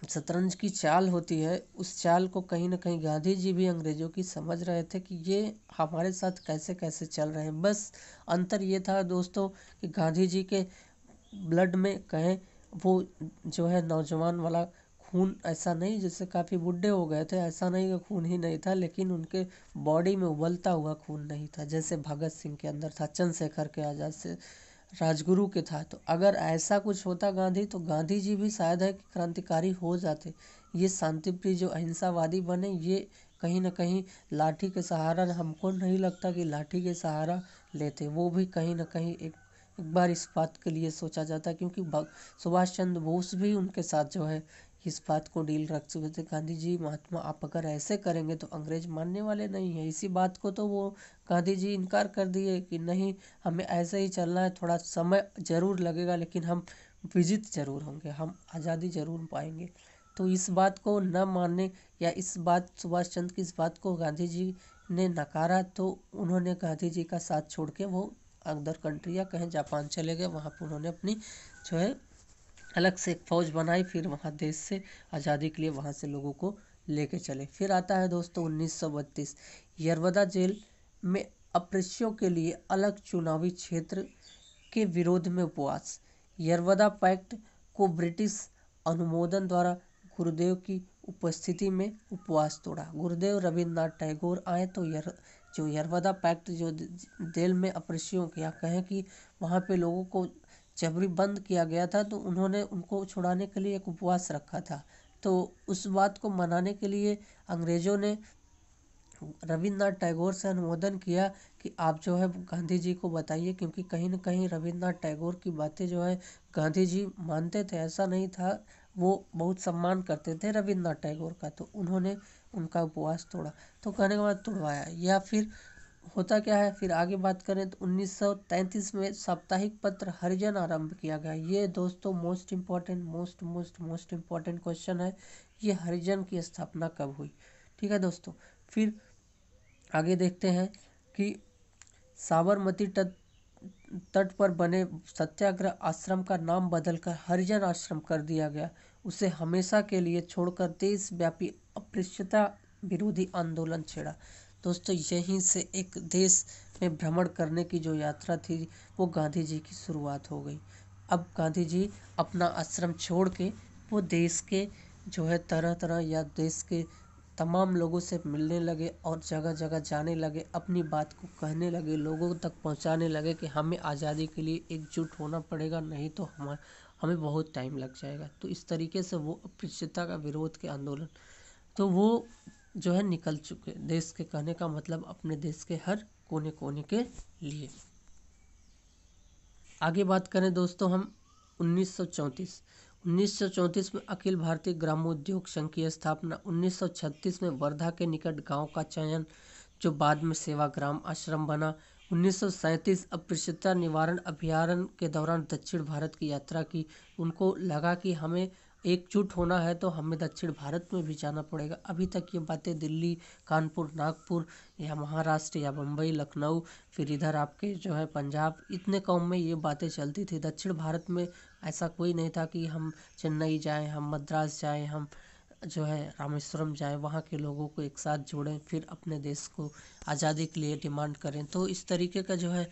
शतरंज की चाल होती है, उस चाल को कहीं ना कहीं गांधी जी भी अंग्रेज़ों की समझ रहे थे कि ये हमारे साथ कैसे कैसे चल रहे हैं। बस अंतर ये था दोस्तों कि गांधी जी के ब्लड में कहें वो जो है नौजवान वाला खून ऐसा नहीं, जैसे काफ़ी बूढ़े हो गए थे ऐसा नहीं कि खून ही नहीं था, लेकिन उनके बॉडी में उबलता हुआ खून नहीं था जैसे भगत सिंह के अंदर था, चंद्रशेखर के आज़ाद से राजगुरु के था। तो अगर ऐसा कुछ होता गांधी तो गांधी जी भी शायद है कि क्रांतिकारी हो जाते। ये शांतिप्रिय जो अहिंसावादी बने ये कहीं ना कहीं लाठी के सहारा, हमको नहीं लगता कि लाठी के सहारा लेते, वो भी कहीं ना कहीं एक एक बार इस बात के लिए सोचा जाता, क्योंकि सुभाष चंद्र बोस भी उनके साथ जो है इस बात को डील रखते हुए थे। गांधी जी महात्मा आप अगर ऐसे करेंगे तो अंग्रेज मानने वाले नहीं है, इसी बात को तो वो गांधी जी इनकार कर दिए कि नहीं हमें ऐसे ही चलना है, थोड़ा समय ज़रूर लगेगा लेकिन हम विजित ज़रूर होंगे, हम आज़ादी ज़रूर पाएंगे। तो इस बात को न मानने या इस बात सुभाष चंद्र की इस बात को गांधी जी ने नकारा, तो उन्होंने गांधी जी का साथ छोड़ के वो अदर कंट्री या कहें जापान चले गए। वहाँ पर उन्होंने अपनी जो है अलग से एक फौज बनाई, फिर वहाँ देश से आज़ादी के लिए वहाँ से लोगों को लेके चले। फिर आता है दोस्तों उन्नीस सौ बत्तीस, यरवदा जेल में अपराधियों के लिए अलग चुनावी क्षेत्र के विरोध में उपवास। यरवदा पैक्ट को ब्रिटिश अनुमोदन द्वारा गुरुदेव की उपस्थिति में उपवास तोड़ा। गुरुदेव रविंद्रनाथ टैगोर आए तो यर जो यरवदा पैक्ट जो जेल में अपराधियों या कहें कि वहाँ पे लोगों को जबरी बंद किया गया था, तो उन्होंने उनको छुड़ाने के लिए एक उपवास रखा था। तो उस बात को मनाने के लिए अंग्रेज़ों ने रविंद्रनाथ टैगोर से अनुमोदन किया कि आप जो है गांधी जी को बताइए, क्योंकि कहीं ना कहीं रविंद्रनाथ टैगोर की बातें जो है गांधी जी मानते थे, ऐसा नहीं था, वो बहुत सम्मान करते थे रविंद्रनाथ टैगोर का। तो उन्होंने उनका उपवास तोड़ा, तो कहने के बाद तोड़वाया। या फिर होता क्या है, फिर आगे बात करें तो उन्नीस सौ तैंतीस में साप्ताहिक पत्र हरिजन आरंभ किया गया। ये दोस्तों most important most most most important question है, ये हरिजन की स्थापना कब हुई। ठीक है दोस्तों, फिर आगे देखते हैं कि साबरमती तट तट पर बने सत्याग्रह आश्रम का नाम बदलकर हरिजन आश्रम कर दिया गया, उसे हमेशा के लिए छोड़कर देश व्यापी अस्पृश्यता विरोधी आंदोलन छेड़ा। दोस्तों यहीं से एक देश में भ्रमण करने की जो यात्रा थी वो गांधी जी की शुरुआत हो गई। अब गांधी जी अपना आश्रम छोड़ के वो देश के जो है तरह तरह या देश के तमाम लोगों से मिलने लगे और जगह जगह जाने लगे, अपनी बात को कहने लगे, लोगों तक पहुंचाने लगे कि हमें आज़ादी के लिए एकजुट होना पड़ेगा, नहीं तो हम हमें बहुत टाइम लग जाएगा। तो इस तरीके से वो अस्पृश्यता का विरोध के आंदोलन तो वो जो है निकल चुके देश के, कहने का मतलब अपने देश के हर कोने कोने के लिए। आगे बात करें दोस्तों हम उन्नीस सौ चौंतीस उन्नीस सौ चौंतीस में अखिल भारतीय ग्रामोद्योग संघ की स्थापना। उन्नीस सौ छत्तीस में वर्धा के निकट गांव का चयन जो बाद में सेवाग्राम आश्रम बना। उन्नीस सौ सैंतीस अस्पृश्यता निवारण अभियान के दौरान दक्षिण भारत की यात्रा की, उनको लगा कि हमें एकजुट होना है तो हमें दक्षिण भारत में भी जाना पड़ेगा। अभी तक ये बातें दिल्ली, कानपुर, नागपुर या महाराष्ट्र या मुंबई, लखनऊ, फिर इधर आपके जो है पंजाब, इतने कौम में ये बातें चलती थी। दक्षिण भारत में ऐसा कोई नहीं था कि हम चेन्नई जाएं, हम मद्रास जाएं, हम जो है रामेश्वरम जाएं, वहाँ के लोगों को एक साथ जोड़ें, फिर अपने देश को आज़ादी के लिए डिमांड करें। तो इस तरीके का जो है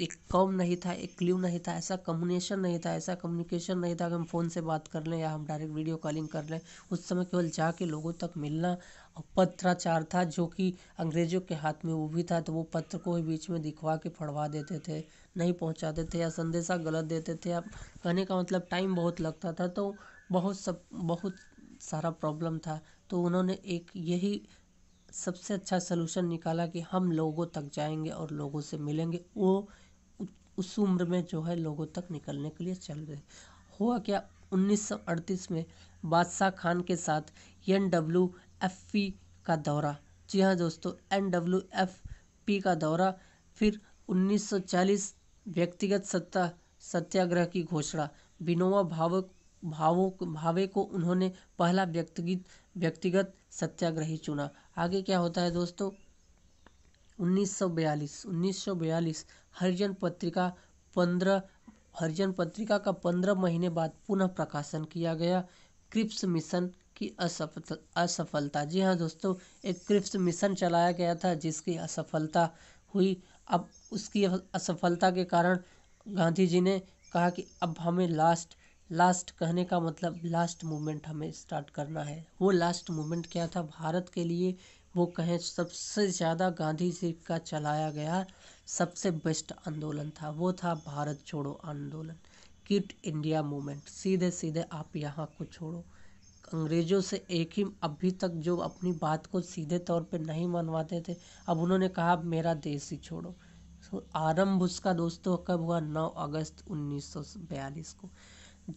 एक कौम नहीं था, एक क्ल्यू नहीं था, ऐसा कम्युनिकेशन नहीं था, ऐसा कम्युनिकेशन नहीं था कि हम फ़ोन से बात कर लें या हम डायरेक्ट वीडियो कॉलिंग कर लें। उस समय केवल जाके लोगों तक मिलना और पत्राचार था, जो कि अंग्रेज़ों के हाथ में वो भी था, तो वो पत्र को ही बीच में दिखवा के फड़वा देते थे, नहीं पहुंचाते थे या संदेशा गलत देते थे। अब कहने का मतलब टाइम बहुत लगता था, तो बहुत सब बहुत सारा प्रॉब्लम था। तो उन्होंने एक यही सबसे अच्छा सलूशन निकाला कि हम लोगों तक जाएंगे और लोगों से मिलेंगे। वो उस उम्र में जो है लोगों तक निकलने के लिए चल रहे। हुआ क्या, उन्नीस सौ अड़तीस में बादशाह खान के साथ एन डब्ल्यू एफ पी का दौरा। जी हाँ दोस्तों, एन डब्ल्यू एफ पी का दौरा। फिर उन्नीस सौ चालीस व्यक्तिगत सत्ता सत्याग्रह की घोषणा। विनोबा भावे भावों भावे को उन्होंने पहला व्यक्तिगत व्यक्तिगत सत्याग्रही चुना। आगे क्या होता है दोस्तों, उन्नीस सौ बयालीस उन्नीस सौ बयालीस हरिजन पत्रिका पंद्रह हरिजन पत्रिका का पंद्रह महीने बाद पुनः प्रकाशन किया गया। क्रिप्स मिशन की असफल असफलता जी हाँ दोस्तों, एक क्रिप्स मिशन चलाया गया था जिसकी असफलता हुई। अब उसकी असफलता के कारण गांधी जी ने कहा कि अब हमें लास्ट लास्ट कहने का मतलब लास्ट मूवमेंट हमें स्टार्ट करना है। वो लास्ट मूवमेंट क्या था भारत के लिए, वो कहें सबसे ज़्यादा गांधी जी का चलाया गया सबसे बेस्ट आंदोलन था, वो था भारत छोड़ो आंदोलन, क्विट इंडिया मूवमेंट। सीधे सीधे आप यहाँ को छोड़ो, अंग्रेज़ों से एक ही अभी तक जो अपनी बात को सीधे तौर पे नहीं मनवाते थे, अब उन्होंने कहा मेरा देश ही छोड़ो। तो आरंभ उसका दोस्तों कब हुआ, नौ अगस्त उन्नीस सौ बयालीस को।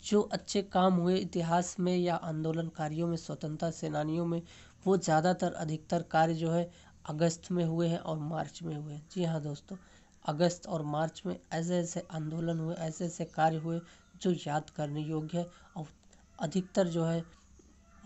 जो अच्छे काम हुए इतिहास में या आंदोलनकारियों में, स्वतंत्रता सेनानियों में, वो ज़्यादातर अधिकतर कार्य जो है अगस्त में हुए हैं और मार्च में हुए हैं। जी हाँ दोस्तों, अगस्त और मार्च में ऐसे ऐसे आंदोलन हुए, ऐसे ऐसे कार्य हुए जो याद करने योग्य है। और अधिकतर जो है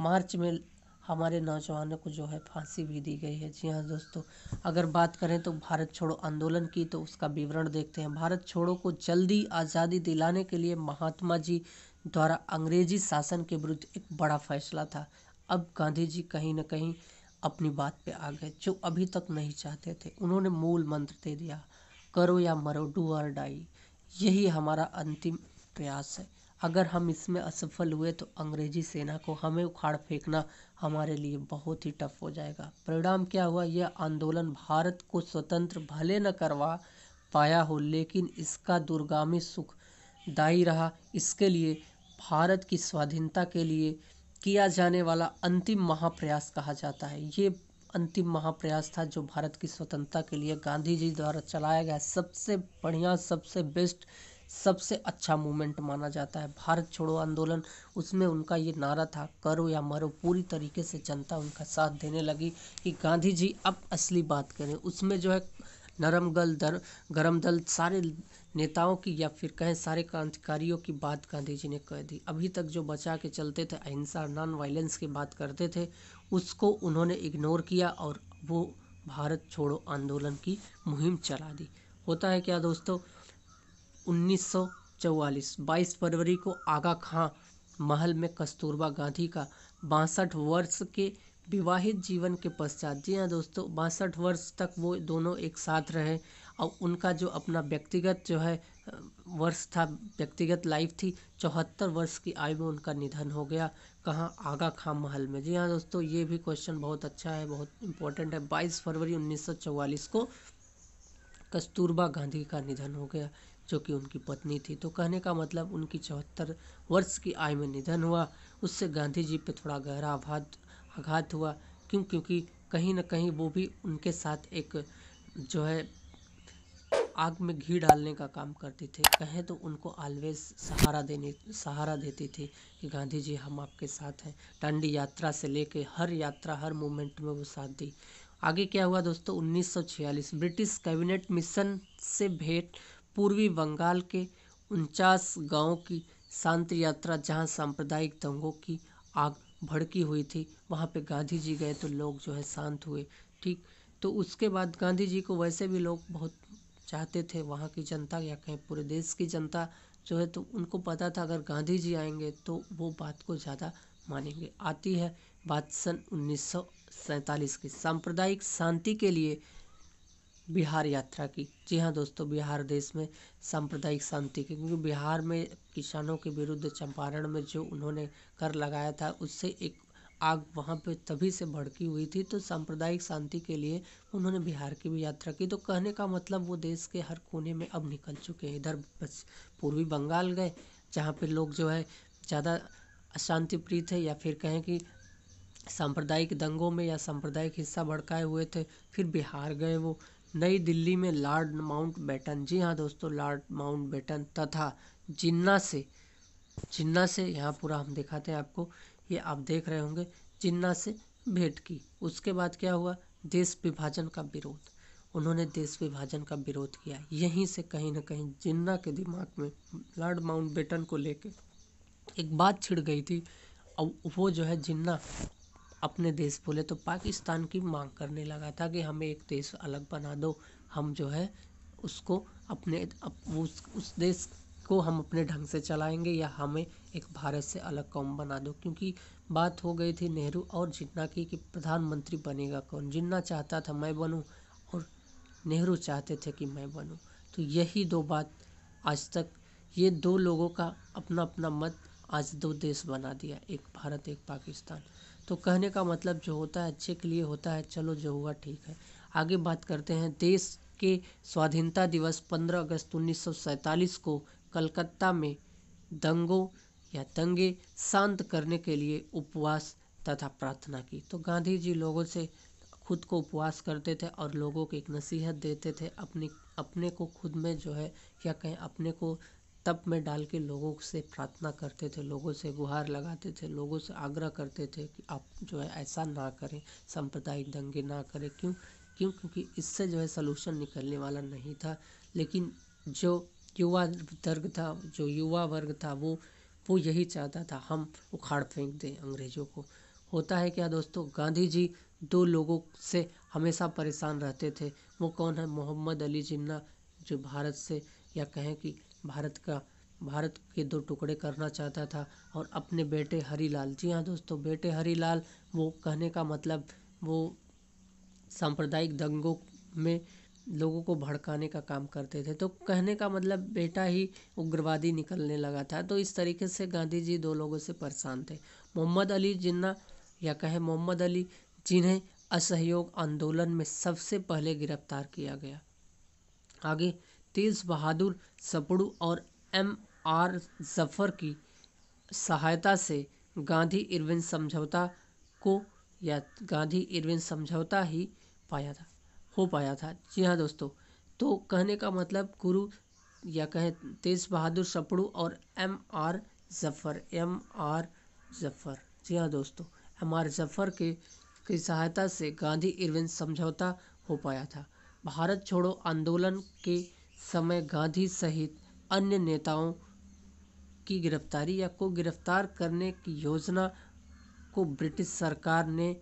मार्च में हमारे नौजवानों को जो है फांसी भी दी गई है। जी हाँ दोस्तों, अगर बात करें तो भारत छोड़ो आंदोलन की, तो उसका विवरण देखते हैं। भारत छोड़ो को जल्दी आज़ादी दिलाने के लिए महात्मा जी द्वारा अंग्रेजी शासन के विरुद्ध एक बड़ा फैसला था। अब गांधी जी कहीं न कहीं अपनी बात पे आ गए जो अभी तक नहीं चाहते थे। उन्होंने मूल मंत्र दे दिया, करो या मरो, डू और डाई, यही हमारा अंतिम प्रयास है। अगर हम इसमें असफल हुए तो अंग्रेजी सेना को हमें उखाड़ फेंकना हमारे लिए बहुत ही टफ हो जाएगा। परिणाम क्या हुआ, यह आंदोलन भारत को स्वतंत्र भले न करवा पाया हो, लेकिन इसका दूरगामी सुखदायी रहा। इसके लिए भारत की स्वाधीनता के लिए किया जाने वाला अंतिम महाप्रयास कहा जाता है। ये अंतिम महाप्रयास था जो भारत की स्वतंत्रता के लिए गांधी जी द्वारा चलाया गया सबसे बढ़िया, सबसे बेस्ट, सबसे अच्छा मूवमेंट माना जाता है भारत छोड़ो आंदोलन। उसमें उनका ये नारा था, करो या मरो। पूरी तरीके से जनता उनका साथ देने लगी कि गांधी जी अब असली बात करें। उसमें जो है नरम गल दर गरम दल सारे नेताओं की या फिर कहें सारे क्रांतिकारियों की बात गांधी जी ने कह दी। अभी तक जो बचा के चलते थे, अहिंसा, नॉन वायलेंस की बात करते थे, उसको उन्होंने इग्नोर किया और वो भारत छोड़ो आंदोलन की मुहिम चला दी। होता है क्या दोस्तों, उन्नीस सौ चौवालीस बाईस फरवरी को आगा खां महल में कस्तूरबा गांधी का बासठ वर्ष के विवाहित जीवन के पश्चात, जी हाँ दोस्तों, बासठ वर्ष तक वो दोनों एक साथ रहे और उनका जो अपना व्यक्तिगत जो है वर्ष था, व्यक्तिगत लाइफ थी, चौहत्तर वर्ष की आयु में उनका निधन हो गया। कहाँ, आगा खां महल में। जी हाँ दोस्तों, ये भी क्वेश्चन बहुत अच्छा है, बहुत इंपॉर्टेंट है। बाईस फरवरी उन्नीस सौ चौवालीस को कस्तूरबा गांधी का निधन हो गया जो कि उनकी पत्नी थी। तो कहने का मतलब उनकी चौहत्तर वर्ष की आयु में निधन हुआ। उससे गांधी जी पे थोड़ा गहरा आघात आघात हुआ, क्यों क्योंकि कहीं ना कहीं वो भी उनके साथ एक जो है आग में घी डालने का काम करती थी। कहें तो उनको ऑलवेज सहारा देने सहारा देती थी कि गांधी जी हम आपके साथ हैं। डांडी यात्रा से लेके हर यात्रा, हर मूवमेंट में वो साथ दी। आगे क्या हुआ दोस्तों, उन्नीस सौ छियालीस ब्रिटिश कैबिनेट मिशन से भेंट, पूर्वी बंगाल के उनचास गांवों की शांति यात्रा, जहां सांप्रदायिक दंगों की आग भड़की हुई थी, वहां पे गांधी जी गए तो लोग जो है शांत हुए। ठीक, तो उसके बाद गांधी जी को वैसे भी लोग बहुत चाहते थे, वहां की जनता या कहीं पूरे देश की जनता जो है, तो उनको पता था अगर गांधी जी आएंगे तो वो बात को ज़्यादा मानेंगे। आती है बात सन उन्नीस सौ सैंतालीस की सांप्रदायिक शांति के लिए बिहार यात्रा की। जी हाँ दोस्तों, बिहार देश में सांप्रदायिक शांति की, क्योंकि बिहार में किसानों के विरुद्ध चंपारण में जो उन्होंने कर लगाया था उससे एक आग वहाँ पे तभी से भड़की हुई थी, तो सांप्रदायिक शांति के लिए उन्होंने बिहार की भी यात्रा की। तो कहने का मतलब वो देश के हर कोने में अब निकल चुके हैं। इधर पूर्वी बंगाल गए जहाँ पर लोग जो है ज़्यादा अशांतिप्रिय थे या फिर कहें कि सांप्रदायिक दंगों में या सांप्रदायिक हिस्सा भड़काए हुए थे। फिर बिहार गए वो। नई दिल्ली में लॉर्ड माउंटबेटन, जी हाँ दोस्तों, लॉर्ड माउंटबेटन तथा जिन्ना से जिन्ना से यहाँ पूरा हम दिखाते हैं आपको, ये आप देख रहे होंगे, जिन्ना से भेंट की। उसके बाद क्या हुआ, देश विभाजन का विरोध, उन्होंने देश विभाजन का विरोध किया। यहीं से कहीं ना कहीं जिन्ना के दिमाग में लॉर्ड माउंटबेटन को लेकर एक बात छिड़ गई थी और वो जो है जिन्ना अपने देश बोले तो पाकिस्तान की मांग करने लगा था कि हमें एक देश अलग बना दो, हम जो है उसको अपने अप, उस, उस देश को हम अपने ढंग से चलाएंगे या हमें एक भारत से अलग कौम बना दो। क्योंकि बात हो गई थी नेहरू और जिन्ना की कि प्रधानमंत्री बनेगा कौन। जिन्ना चाहता था मैं बनूं और नेहरू चाहते थे कि मैं बनूं। तो यही दो बात आज तक, ये दो लोगों का अपना अपना मत आज दो देश बना दिया, एक भारत एक पाकिस्तान। तो कहने का मतलब जो होता है अच्छे के लिए होता है, चलो जो हुआ ठीक है। आगे बात करते हैं देश के स्वाधीनता दिवस पंद्रह अगस्त उन्नीस सौ सैंतालीस को कलकत्ता में दंगों या दंगे शांत करने के लिए उपवास तथा प्रार्थना की। तो गांधी जी लोगों से खुद को उपवास करते थे और लोगों को एक नसीहत देते थे, अपने अपने को खुद में जो है या कहें अपने को तप में डाल के लोगों से प्रार्थना करते थे, लोगों से गुहार लगाते थे, लोगों से आग्रह करते थे कि आप जो है ऐसा ना करें, सांप्रदायिक दंगे ना करें। क्यों क्यों क्योंकि इससे जो है सलूशन निकलने वाला नहीं था। लेकिन जो युवा वर्ग था जो युवा वर्ग था वो वो यही चाहता था हम उखाड़ फेंक दें अंग्रेज़ों को। होता है क्या दोस्तों, गांधी जी दो लोगों से हमेशा परेशान रहते थे। वो कौन है, मोहम्मद अली जिन्ना जो भारत से या कहें कि भारत का भारत के दो टुकड़े करना चाहता था, और अपने बेटे हरीलाल। जी हाँ दोस्तों, बेटे हरीलाल, वो कहने का मतलब वो सांप्रदायिक दंगों में लोगों को भड़काने का काम करते थे। तो कहने का मतलब बेटा ही उग्रवादी निकलने लगा था। तो इस तरीके से गांधी जी दो लोगों से परेशान थे। मोहम्मद अली जिन्ना या कहें मोहम्मद अली जिन्हें असहयोग आंदोलन में सबसे पहले गिरफ्तार किया गया। आगे तेज बहादुर सपड़ू और एम आर जफर की सहायता से गांधी इरविन समझौता को या गांधी इरविन समझौता ही पाया था हो पाया था। जी हाँ दोस्तों, तो कहने का मतलब गुरु या कहें तेज बहादुर सपड़ू और M R Jafar M R Jafar जी हाँ दोस्तों, एम आर जफर के की सहायता से गांधी इरविन समझौता हो पाया था। भारत छोड़ो आंदोलन के समय गांधी सहित अन्य नेताओं की गिरफ्तारी या को गिरफ्तार करने की योजना को ब्रिटिश सरकार ने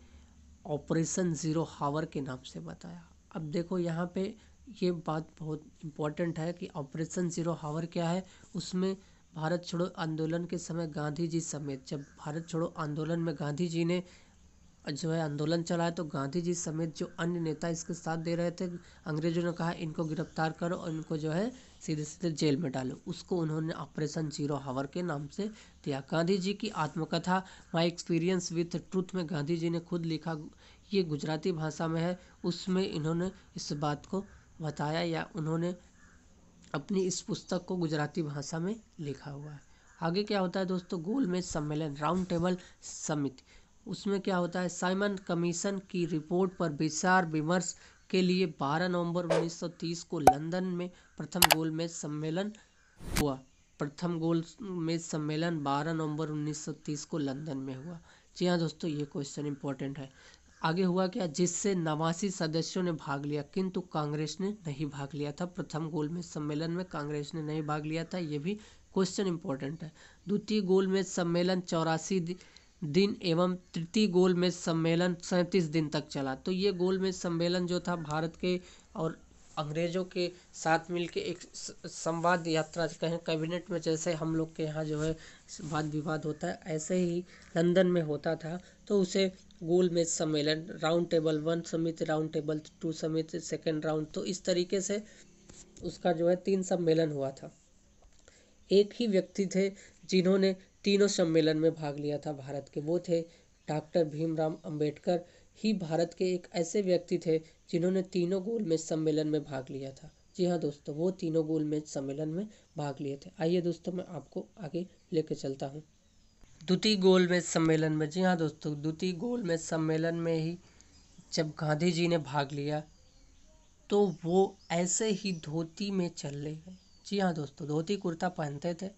ऑपरेशन ज़ीरो हावर के नाम से बताया। अब देखो यहाँ पे ये बात बहुत इम्पॉर्टेंट है कि ऑपरेशन ज़ीरो हावर क्या है। उसमें भारत छोड़ो आंदोलन के समय गांधी जी समेत, जब भारत छोड़ो आंदोलन में गांधी जी ने जो है आंदोलन चलाया तो गांधी जी समेत जो अन्य नेता इसके साथ दे रहे थे, अंग्रेज़ों ने कहा इनको गिरफ्तार करो और इनको जो है सीधे सीधे जेल में डालो। उसको उन्होंने ऑपरेशन जीरो हावर के नाम से दिया। गांधी जी की आत्मकथा माय एक्सपीरियंस विथ ट्रूथ में गांधी जी ने खुद लिखा, ये गुजराती भाषा में है। उसमें इन्होंने इस बात को बताया या उन्होंने अपनी इस पुस्तक को गुजराती भाषा में लिखा हुआ है। आगे क्या होता है दोस्तों, गोलमेज सम्मेलन राउंड टेबल समिति। उसमें क्या होता है, साइमन कमीशन की रिपोर्ट पर विचार विमर्श के लिए बारह नवंबर उन्नीस सौ तीस को लंदन में प्रथम गोलमेज सम्मेलन हुआ। प्रथम गोलमेज सम्मेलन बारह नवंबर उन्नीस सौ तीस को लंदन में हुआ। जी हाँ दोस्तों, ये क्वेश्चन इंपॉर्टेंट है। आगे हुआ क्या, जिससे नवासी सदस्यों ने भाग लिया किंतु कांग्रेस ने नहीं भाग लिया था। प्रथम गोलमेज सम्मेलन में कांग्रेस ने नहीं भाग लिया था, ये भी क्वेश्चन इंपॉर्टेंट है। द्वितीय गोलमेज सम्मेलन चौरासी दिन एवं तृतीय गोलमेज सम्मेलन सैंतीस दिन तक चला। तो ये गोलमेज सम्मेलन जो था भारत के और अंग्रेज़ों के साथ मिलके एक संवाद यात्रा कहें, कैबिनेट में जैसे हम लोग के यहाँ जो है वाद विवाद होता है ऐसे ही लंदन में होता था। तो उसे गोलमेज सम्मेलन राउंड टेबल वन समिति, राउंड टेबल टू समिति, सेकेंड राउंड, तो इस तरीके से उसका जो है तीन सम्मेलन हुआ था। एक ही व्यक्ति थे जिन्होंने तीनों सम्मेलन में भाग लिया था भारत के, वो थे डॉक्टर भीमराम अंबेडकर ही भारत के एक ऐसे व्यक्ति थे जिन्होंने तीनों गोलमेज सम्मेलन में भाग लिया था। जी हाँ दोस्तों, वो तीनों गोलमेज सम्मेलन में भाग लिए थे। आइए दोस्तों, मैं आपको आगे लेके चलता हूँ द्वितीय गोलमेज सम्मेलन में। जी हाँ दोस्तों, द्वितीय गोलमेज सम्मेलन में ही जब गांधी जी ने भाग लिया तो वो ऐसे ही धोती में चले गए। जी हाँ दोस्तों, धोती कुर्ता पहनते थे,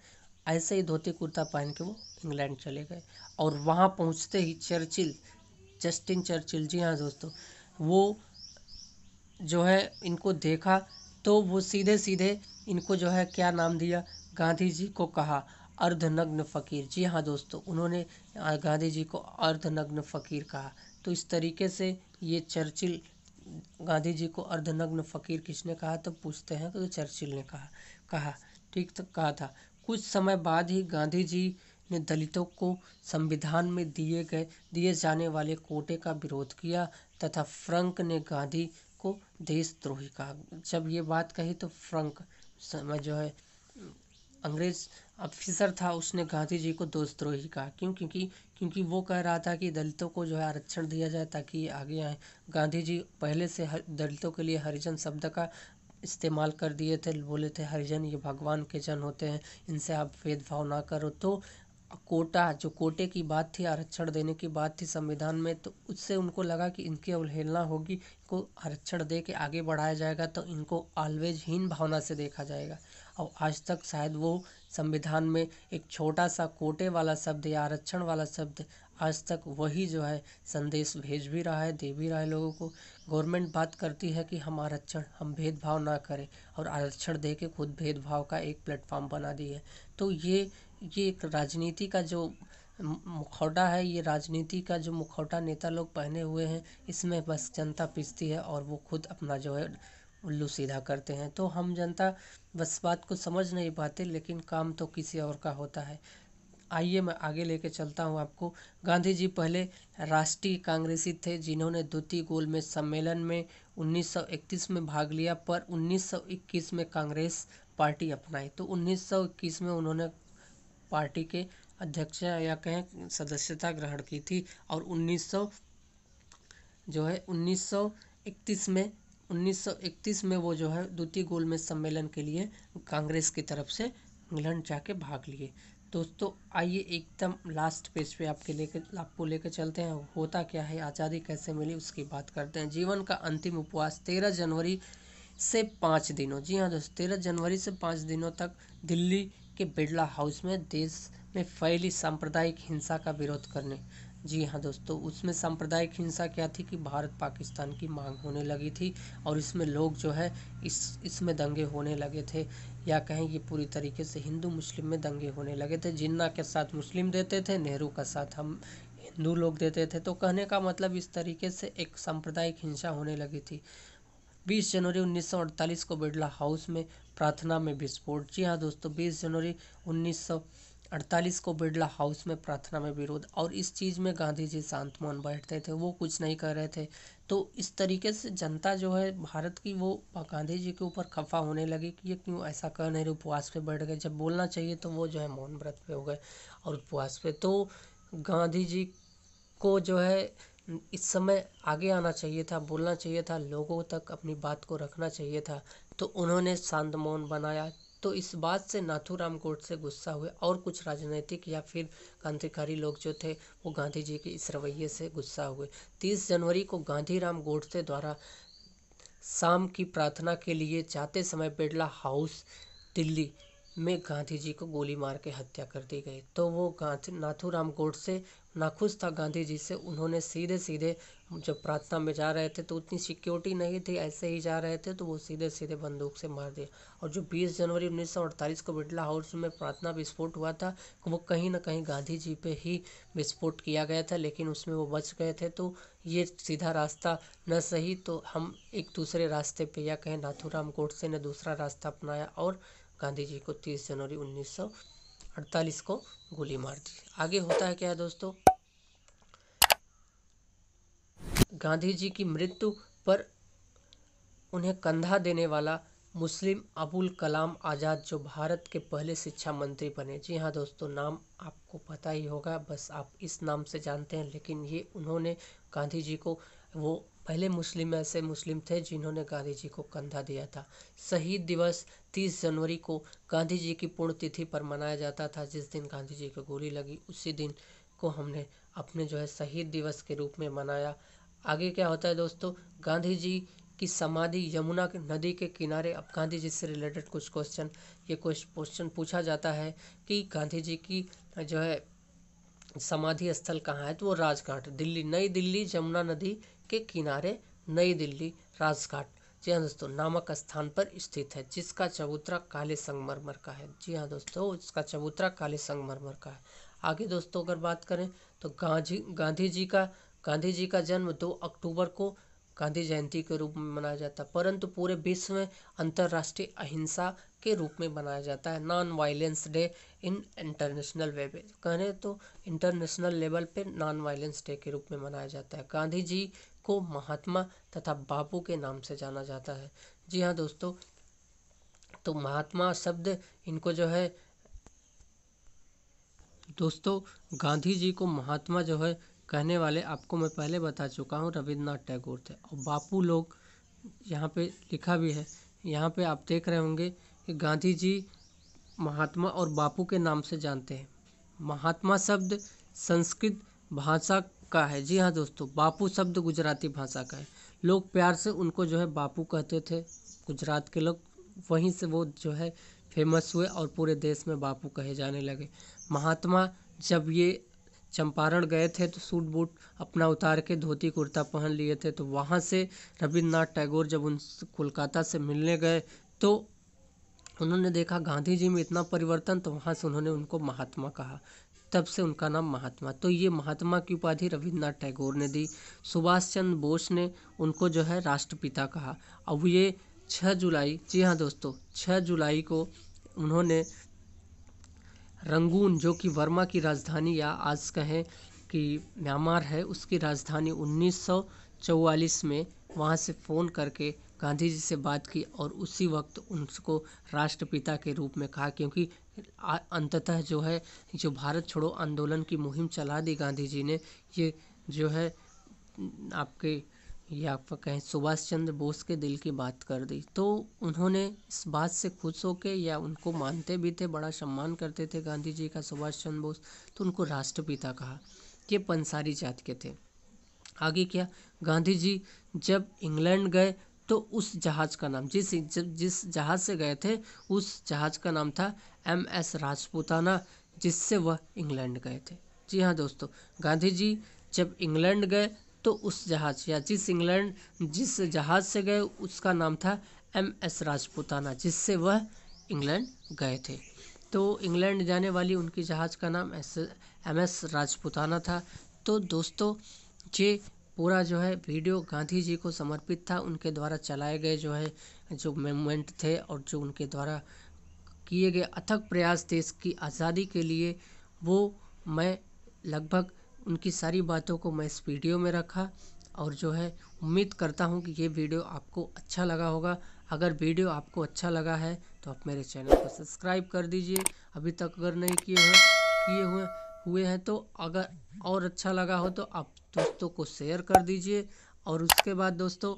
ऐसे ही धोती कुर्ता पहन के वो इंग्लैंड चले गए और वहाँ पहुँचते ही चर्चिल, जस्टिन चर्चिल, जी हाँ दोस्तों, वो जो है इनको देखा तो वो सीधे सीधे इनको जो है क्या नाम दिया, गांधी जी को कहा अर्धनग्न फ़कीर। जी हाँ दोस्तों, उन्होंने गांधी जी को अर्धनग्न फ़कीर कहा। तो इस तरीके से ये चर्चिल, गांधी जी को अर्धनग्न फ़कीर किसने कहा तो पूछते हैं तो चर्चिल ने कहा कहा ठीक तो कहा था। कुछ समय बाद ही गांधी जी ने दलितों को संविधान में दिए गए दिए जाने वाले कोटे का विरोध किया तथा फ्रंक ने गांधी को देशद्रोही कहा। जब ये बात कही तो फ्रंक समय जो है अंग्रेज अफिसर था, उसने गांधी जी को देशद्रोही कहा। क्यों? क्योंकि क्योंकि वो कह रहा था कि दलितों को जो है आरक्षण दिया जाए ताकि ये आगे आए। गांधी जी पहले से दलितों के लिए हरिजन शब्द का इस्तेमाल कर दिए थे, बोले थे हरिजन ये भगवान के जन होते हैं, इनसे आप भेदभाव ना करो। तो कोटा जो कोटे की बात थी, आरक्षण देने की बात थी संविधान में, तो उससे उनको लगा कि इनकी अवहेलना होगी, इनको आरक्षण दे के आगे बढ़ाया जाएगा तो इनको ऑलवेज हीन भावना से देखा जाएगा। और आज तक शायद वो संविधान में एक छोटा सा कोटे वाला शब्द या आरक्षण वाला शब्द आज तक वही जो है संदेश भेज भी रहा है, दे भी रहा है लोगों को। गवर्नमेंट बात करती है कि हम आरक्षण, हम भेदभाव ना करें, और आरक्षण दे के खुद भेदभाव का एक प्लेटफॉर्म बना दी है। तो ये ये एक राजनीति का जो मुखौटा है, ये राजनीति का जो मुखौटा नेता लोग पहने हुए हैं, इसमें बस जनता पिसती है और वो खुद अपना जो है उल्लू सीधा करते हैं। तो हम जनता बस बात को समझ नहीं पाते, लेकिन काम तो किसी और का होता है। आइए मैं आगे लेके चलता हूँ आपको। गांधी जी पहले राष्ट्रीय कांग्रेसी थे जिन्होंने द्वितीय गोलमेज सम्मेलन में उन्नीस सौ इकतीस में भाग लिया, पर उन्नीस सौ इक्कीस में कांग्रेस पार्टी अपनाई। तो उन्नीस सौ इक्कीस में उन्होंने पार्टी के अध्यक्ष या कहें सदस्यता ग्रहण की थी, और उन्नीस सौ जो है उन्नीस सौ इकतीस में उन्नीस सौ इकतीस में वो जो है द्वितीय गोलमेज सम्मेलन के लिए कांग्रेस की तरफ से इंग्लैंड जाके भाग लिए। दोस्तों आइए एकदम लास्ट पेज पे आपके लेके आपको लेके चलते हैं, होता क्या है, आज़ादी कैसे मिली, उसकी बात करते हैं। जीवन का अंतिम उपवास तेरह जनवरी से पाँच दिनों जी हाँ दोस्तों तेरह जनवरी से पाँच दिनों तक दिल्ली के बिड़ला हाउस में देश में फैली सांप्रदायिक हिंसा का विरोध करने। जी हाँ दोस्तों, उसमें सांप्रदायिक हिंसा क्या थी कि भारत पाकिस्तान की मांग होने लगी थी, और इसमें लोग जो है इस इसमें दंगे होने लगे थे, या कहें कि पूरी तरीके से हिंदू मुस्लिम में दंगे होने लगे थे। जिन्ना के साथ मुस्लिम देते थे, नेहरू का साथ हम हिंदू लोग देते थे। तो कहने का मतलब इस तरीके से एक सांप्रदायिक हिंसा होने लगी थी। बीस जनवरी उन्नीस सौ अड़तालीस को बिड़ला हाउस में प्रार्थना में विस्फोट। जी हाँ दोस्तों, बीस जनवरी उन्नीस सौ अड़तालीस को बिड़ला हाउस में प्रार्थना में विरोध, और इस चीज़ में गांधी जी शांत मौन बैठते थे, वो कुछ नहीं कर रहे थे। तो इस तरीके से जनता जो है भारत की, वो गांधी जी के ऊपर खफा होने लगी कि ये क्यों ऐसा कर नहीं रहे, उपवास पे बैठ गए, जब बोलना चाहिए तो वो जो है मौन व्रत पे हो गए और उपवास पे। तो गांधी जी को जो है इस समय आगे आना चाहिए था, बोलना चाहिए था, लोगों तक अपनी बात को रखना चाहिए था, तो उन्होंने शांत मौन बनाया। तो इस बात से नाथूराम गोडसे गुस्सा हुए, और कुछ राजनीतिक या फिर क्रांतिकारी लोग जो थे वो गांधी जी के इस रवैये से गुस्सा हुए। तीस जनवरी को गांधीराम गोडसे द्वारा शाम की प्रार्थना के लिए जाते समय बिड़ला हाउस दिल्ली में गांधी जी को गोली मार के हत्या कर दी गई। तो वो गांधी नाथूराम गोडसे नाखुश था गांधी जी से, उन्होंने सीधे सीधे जब प्रार्थना में जा रहे थे तो उतनी सिक्योरिटी नहीं थी, ऐसे ही जा रहे थे, तो वो सीधे सीधे बंदूक से मार दिया। और जो बीस जनवरी उन्नीस सौ अड़तालीस को बिड़ला हाउस में प्रार्थना विस्फोट हुआ था, वो कहीं ना कहीं गांधी जी पे ही विस्फोट किया गया था, लेकिन उसमें वो बच गए थे। तो ये सीधा रास्ता न सही तो हम एक दूसरे रास्ते पर, या कहें नाथूराम गोडसे ने दूसरा रास्ता अपनाया और गांधी जी को तीस जनवरी उन्नीस सौ अड़तालीस को गोली मार दी। आगे होता है क्या है दोस्तों, गांधी जी की मृत्यु पर उन्हें कंधा देने वाला मुस्लिम अबुल कलाम आज़ाद, जो भारत के पहले शिक्षा मंत्री बने। जी हाँ दोस्तों, नाम आपको पता ही होगा, बस आप इस नाम से जानते हैं, लेकिन ये उन्होंने गांधी जी को, वो पहले मुस्लिम ऐसे मुस्लिम थे जिन्होंने गांधी जी को कंधा दिया था। शहीद दिवस तीस जनवरी को गांधी जी की पुण्यतिथि पर मनाया जाता था। जिस दिन गांधी जी को गोली लगी उसी दिन को हमने अपने जो है शहीद दिवस के रूप में मनाया। आगे क्या होता है दोस्तों, गांधी जी की समाधि यमुना नदी के किनारे। अब गांधी जी से रिलेटेड कुछ क्वेश्चन, ये कुछ क्वेश्चन पूछा जाता है कि गांधी जी की जो है समाधि स्थल कहाँ है, तो वो राजघाट दिल्ली, नई दिल्ली, यमुना नदी के किनारे, नई दिल्ली, राजघाट। जी हाँ दोस्तों नामक स्थान पर स्थित है, जिसका चबूतरा काले संगमरमर का है। जी हाँ दोस्तों इसका चबूतरा काले संगमरमर का है। आगे दोस्तों अगर बात करें तो गांधी गांधी जी का गांधी जी का जन्म दो अक्टूबर को गांधी जयंती के रूप में मनाया जाता है, परंतु पूरे विश्व में अंतर्राष्ट्रीय अहिंसा के रूप में मनाया जाता है, non violence day in international way पे कहने तो इंटरनेशनल लेवल पे नॉन वायलेंस डे के रूप में मनाया जाता है। गांधी जी को महात्मा तथा बापू के नाम से जाना जाता है। जी हाँ दोस्तों तो महात्मा शब्द इनको जो है दोस्तों गांधी जी को महात्मा जो है कहने वाले आपको मैं पहले बता चुका हूँ रविंद्रनाथ टैगोर थे, और बापू लोग यहाँ पे लिखा भी है। यहाँ पे आप देख रहे होंगे कि गांधी जी महात्मा और बापू के नाम से जानते हैं। महात्मा शब्द संस्कृत भाषा का है। जी हाँ दोस्तों बापू शब्द गुजराती भाषा का है। लोग प्यार से उनको जो है बापू कहते थे, गुजरात के लोग, वहीं से वो जो है फेमस हुए और पूरे देश में बापू कहे जाने लगे। महात्मा जब ये चंपारण गए थे तो सूट बूट अपना उतार के धोती कुर्ता पहन लिए थे, तो वहाँ से रविंद्रनाथ टैगोर जब उन कोलकाता से मिलने गए तो उन्होंने देखा गांधी जी में इतना परिवर्तन, तो वहाँ से उन्होंने उनको महात्मा कहा, तब से उनका नाम महात्मा। तो ये महात्मा की उपाधि रविंद्रनाथ टैगोर ने दी। सुभाष चंद्र बोस ने उनको जो है राष्ट्रपिता कहा। अब ये छः जुलाई जी हाँ दोस्तों छः जुलाई को उन्होंने रंगून जो कि वर्मा की राजधानी या आज कहें कि म्यांमार है उसकी राजधानी उन्नीस सौ चौवालीस में वहां से फ़ोन करके गांधी जी से बात की और उसी वक्त उनको राष्ट्रपिता के रूप में कहा, क्योंकि अंततः जो है जो भारत छोड़ो आंदोलन की मुहिम चला दी गांधी जी ने, ये जो है आपके ये आप कहें सुभाष चंद्र बोस के दिल की बात कर दी। तो उन्होंने इस बात से खुश होके या उनको मानते भी थे, बड़ा सम्मान करते थे गांधी जी का सुभाष चंद्र बोस, तो उनको राष्ट्रपिता कहा। ये पंसारी जात के थे। आगे क्या, गांधी जी जब इंग्लैंड गए तो उस जहाज़ का नाम जिस जब जिस जहाज़ से गए थे उस जहाज़ का नाम था एम एस राजपूताना, जिससे वह इंग्लैंड गए थे। जी हाँ दोस्तों गांधी जी जब इंग्लैंड गए तो उस जहाज़ या जिस इंग्लैंड जिस जहाज़ से गए उसका नाम था एम एस राजपूताना, जिससे वह इंग्लैंड गए थे। तो इंग्लैंड जाने वाली उनकी जहाज़ का नाम एस एम एस राजपूताना था। तो दोस्तों ये पूरा जो है वीडियो गांधी जी को समर्पित था, उनके द्वारा चलाए गए जो है जो मूवमेंट थे और जो उनके द्वारा किए गए अथक प्रयास देश की आज़ादी के लिए, वो मैं लगभग उनकी सारी बातों को मैं इस वीडियो में रखा, और जो है उम्मीद करता हूं कि ये वीडियो आपको अच्छा लगा होगा। अगर वीडियो आपको अच्छा लगा है तो आप मेरे चैनल को सब्सक्राइब कर दीजिए, अभी तक अगर नहीं किए हैं किए हुए हुए हैं तो, अगर और अच्छा लगा हो तो आप दोस्तों को शेयर कर दीजिए, और उसके बाद दोस्तों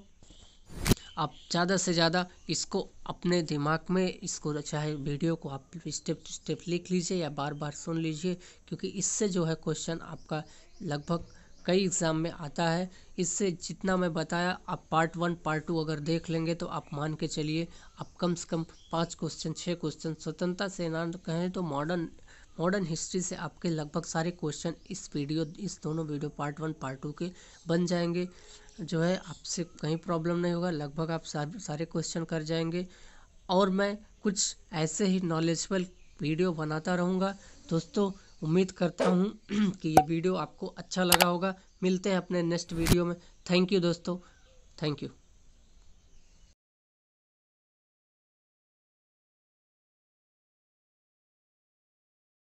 आप ज़्यादा से ज़्यादा इसको अपने दिमाग में, इसको चाहे वीडियो को आप स्टेप टू स्टेप लिख लीजिए या बार बार सुन लीजिए, क्योंकि इससे जो है क्वेश्चन आपका लगभग कई एग्ज़ाम में आता है। इससे जितना मैं बताया आप पार्ट वन पार्ट टू अगर देख लेंगे तो आप मान के चलिए आप कम से कम पाँच क्वेश्चन छः क्वेश्चन स्वतंत्रता सेनानी कहें तो मॉडर्न मॉडर्न हिस्ट्री से आपके लगभग सारे क्वेश्चन इस वीडियो इस दोनों video part one part two के बन जाएंगे। जो है आपसे कहीं प्रॉब्लम नहीं होगा, लगभग आप सारे क्वेश्चन कर जाएंगे, और मैं कुछ ऐसे ही नॉलेजेबल वीडियो बनाता रहूँगा। दोस्तों उम्मीद करता हूँ कि ये वीडियो आपको अच्छा लगा होगा। मिलते हैं अपने नेक्स्ट वीडियो में। थैंक यू दोस्तों, थैंक यू।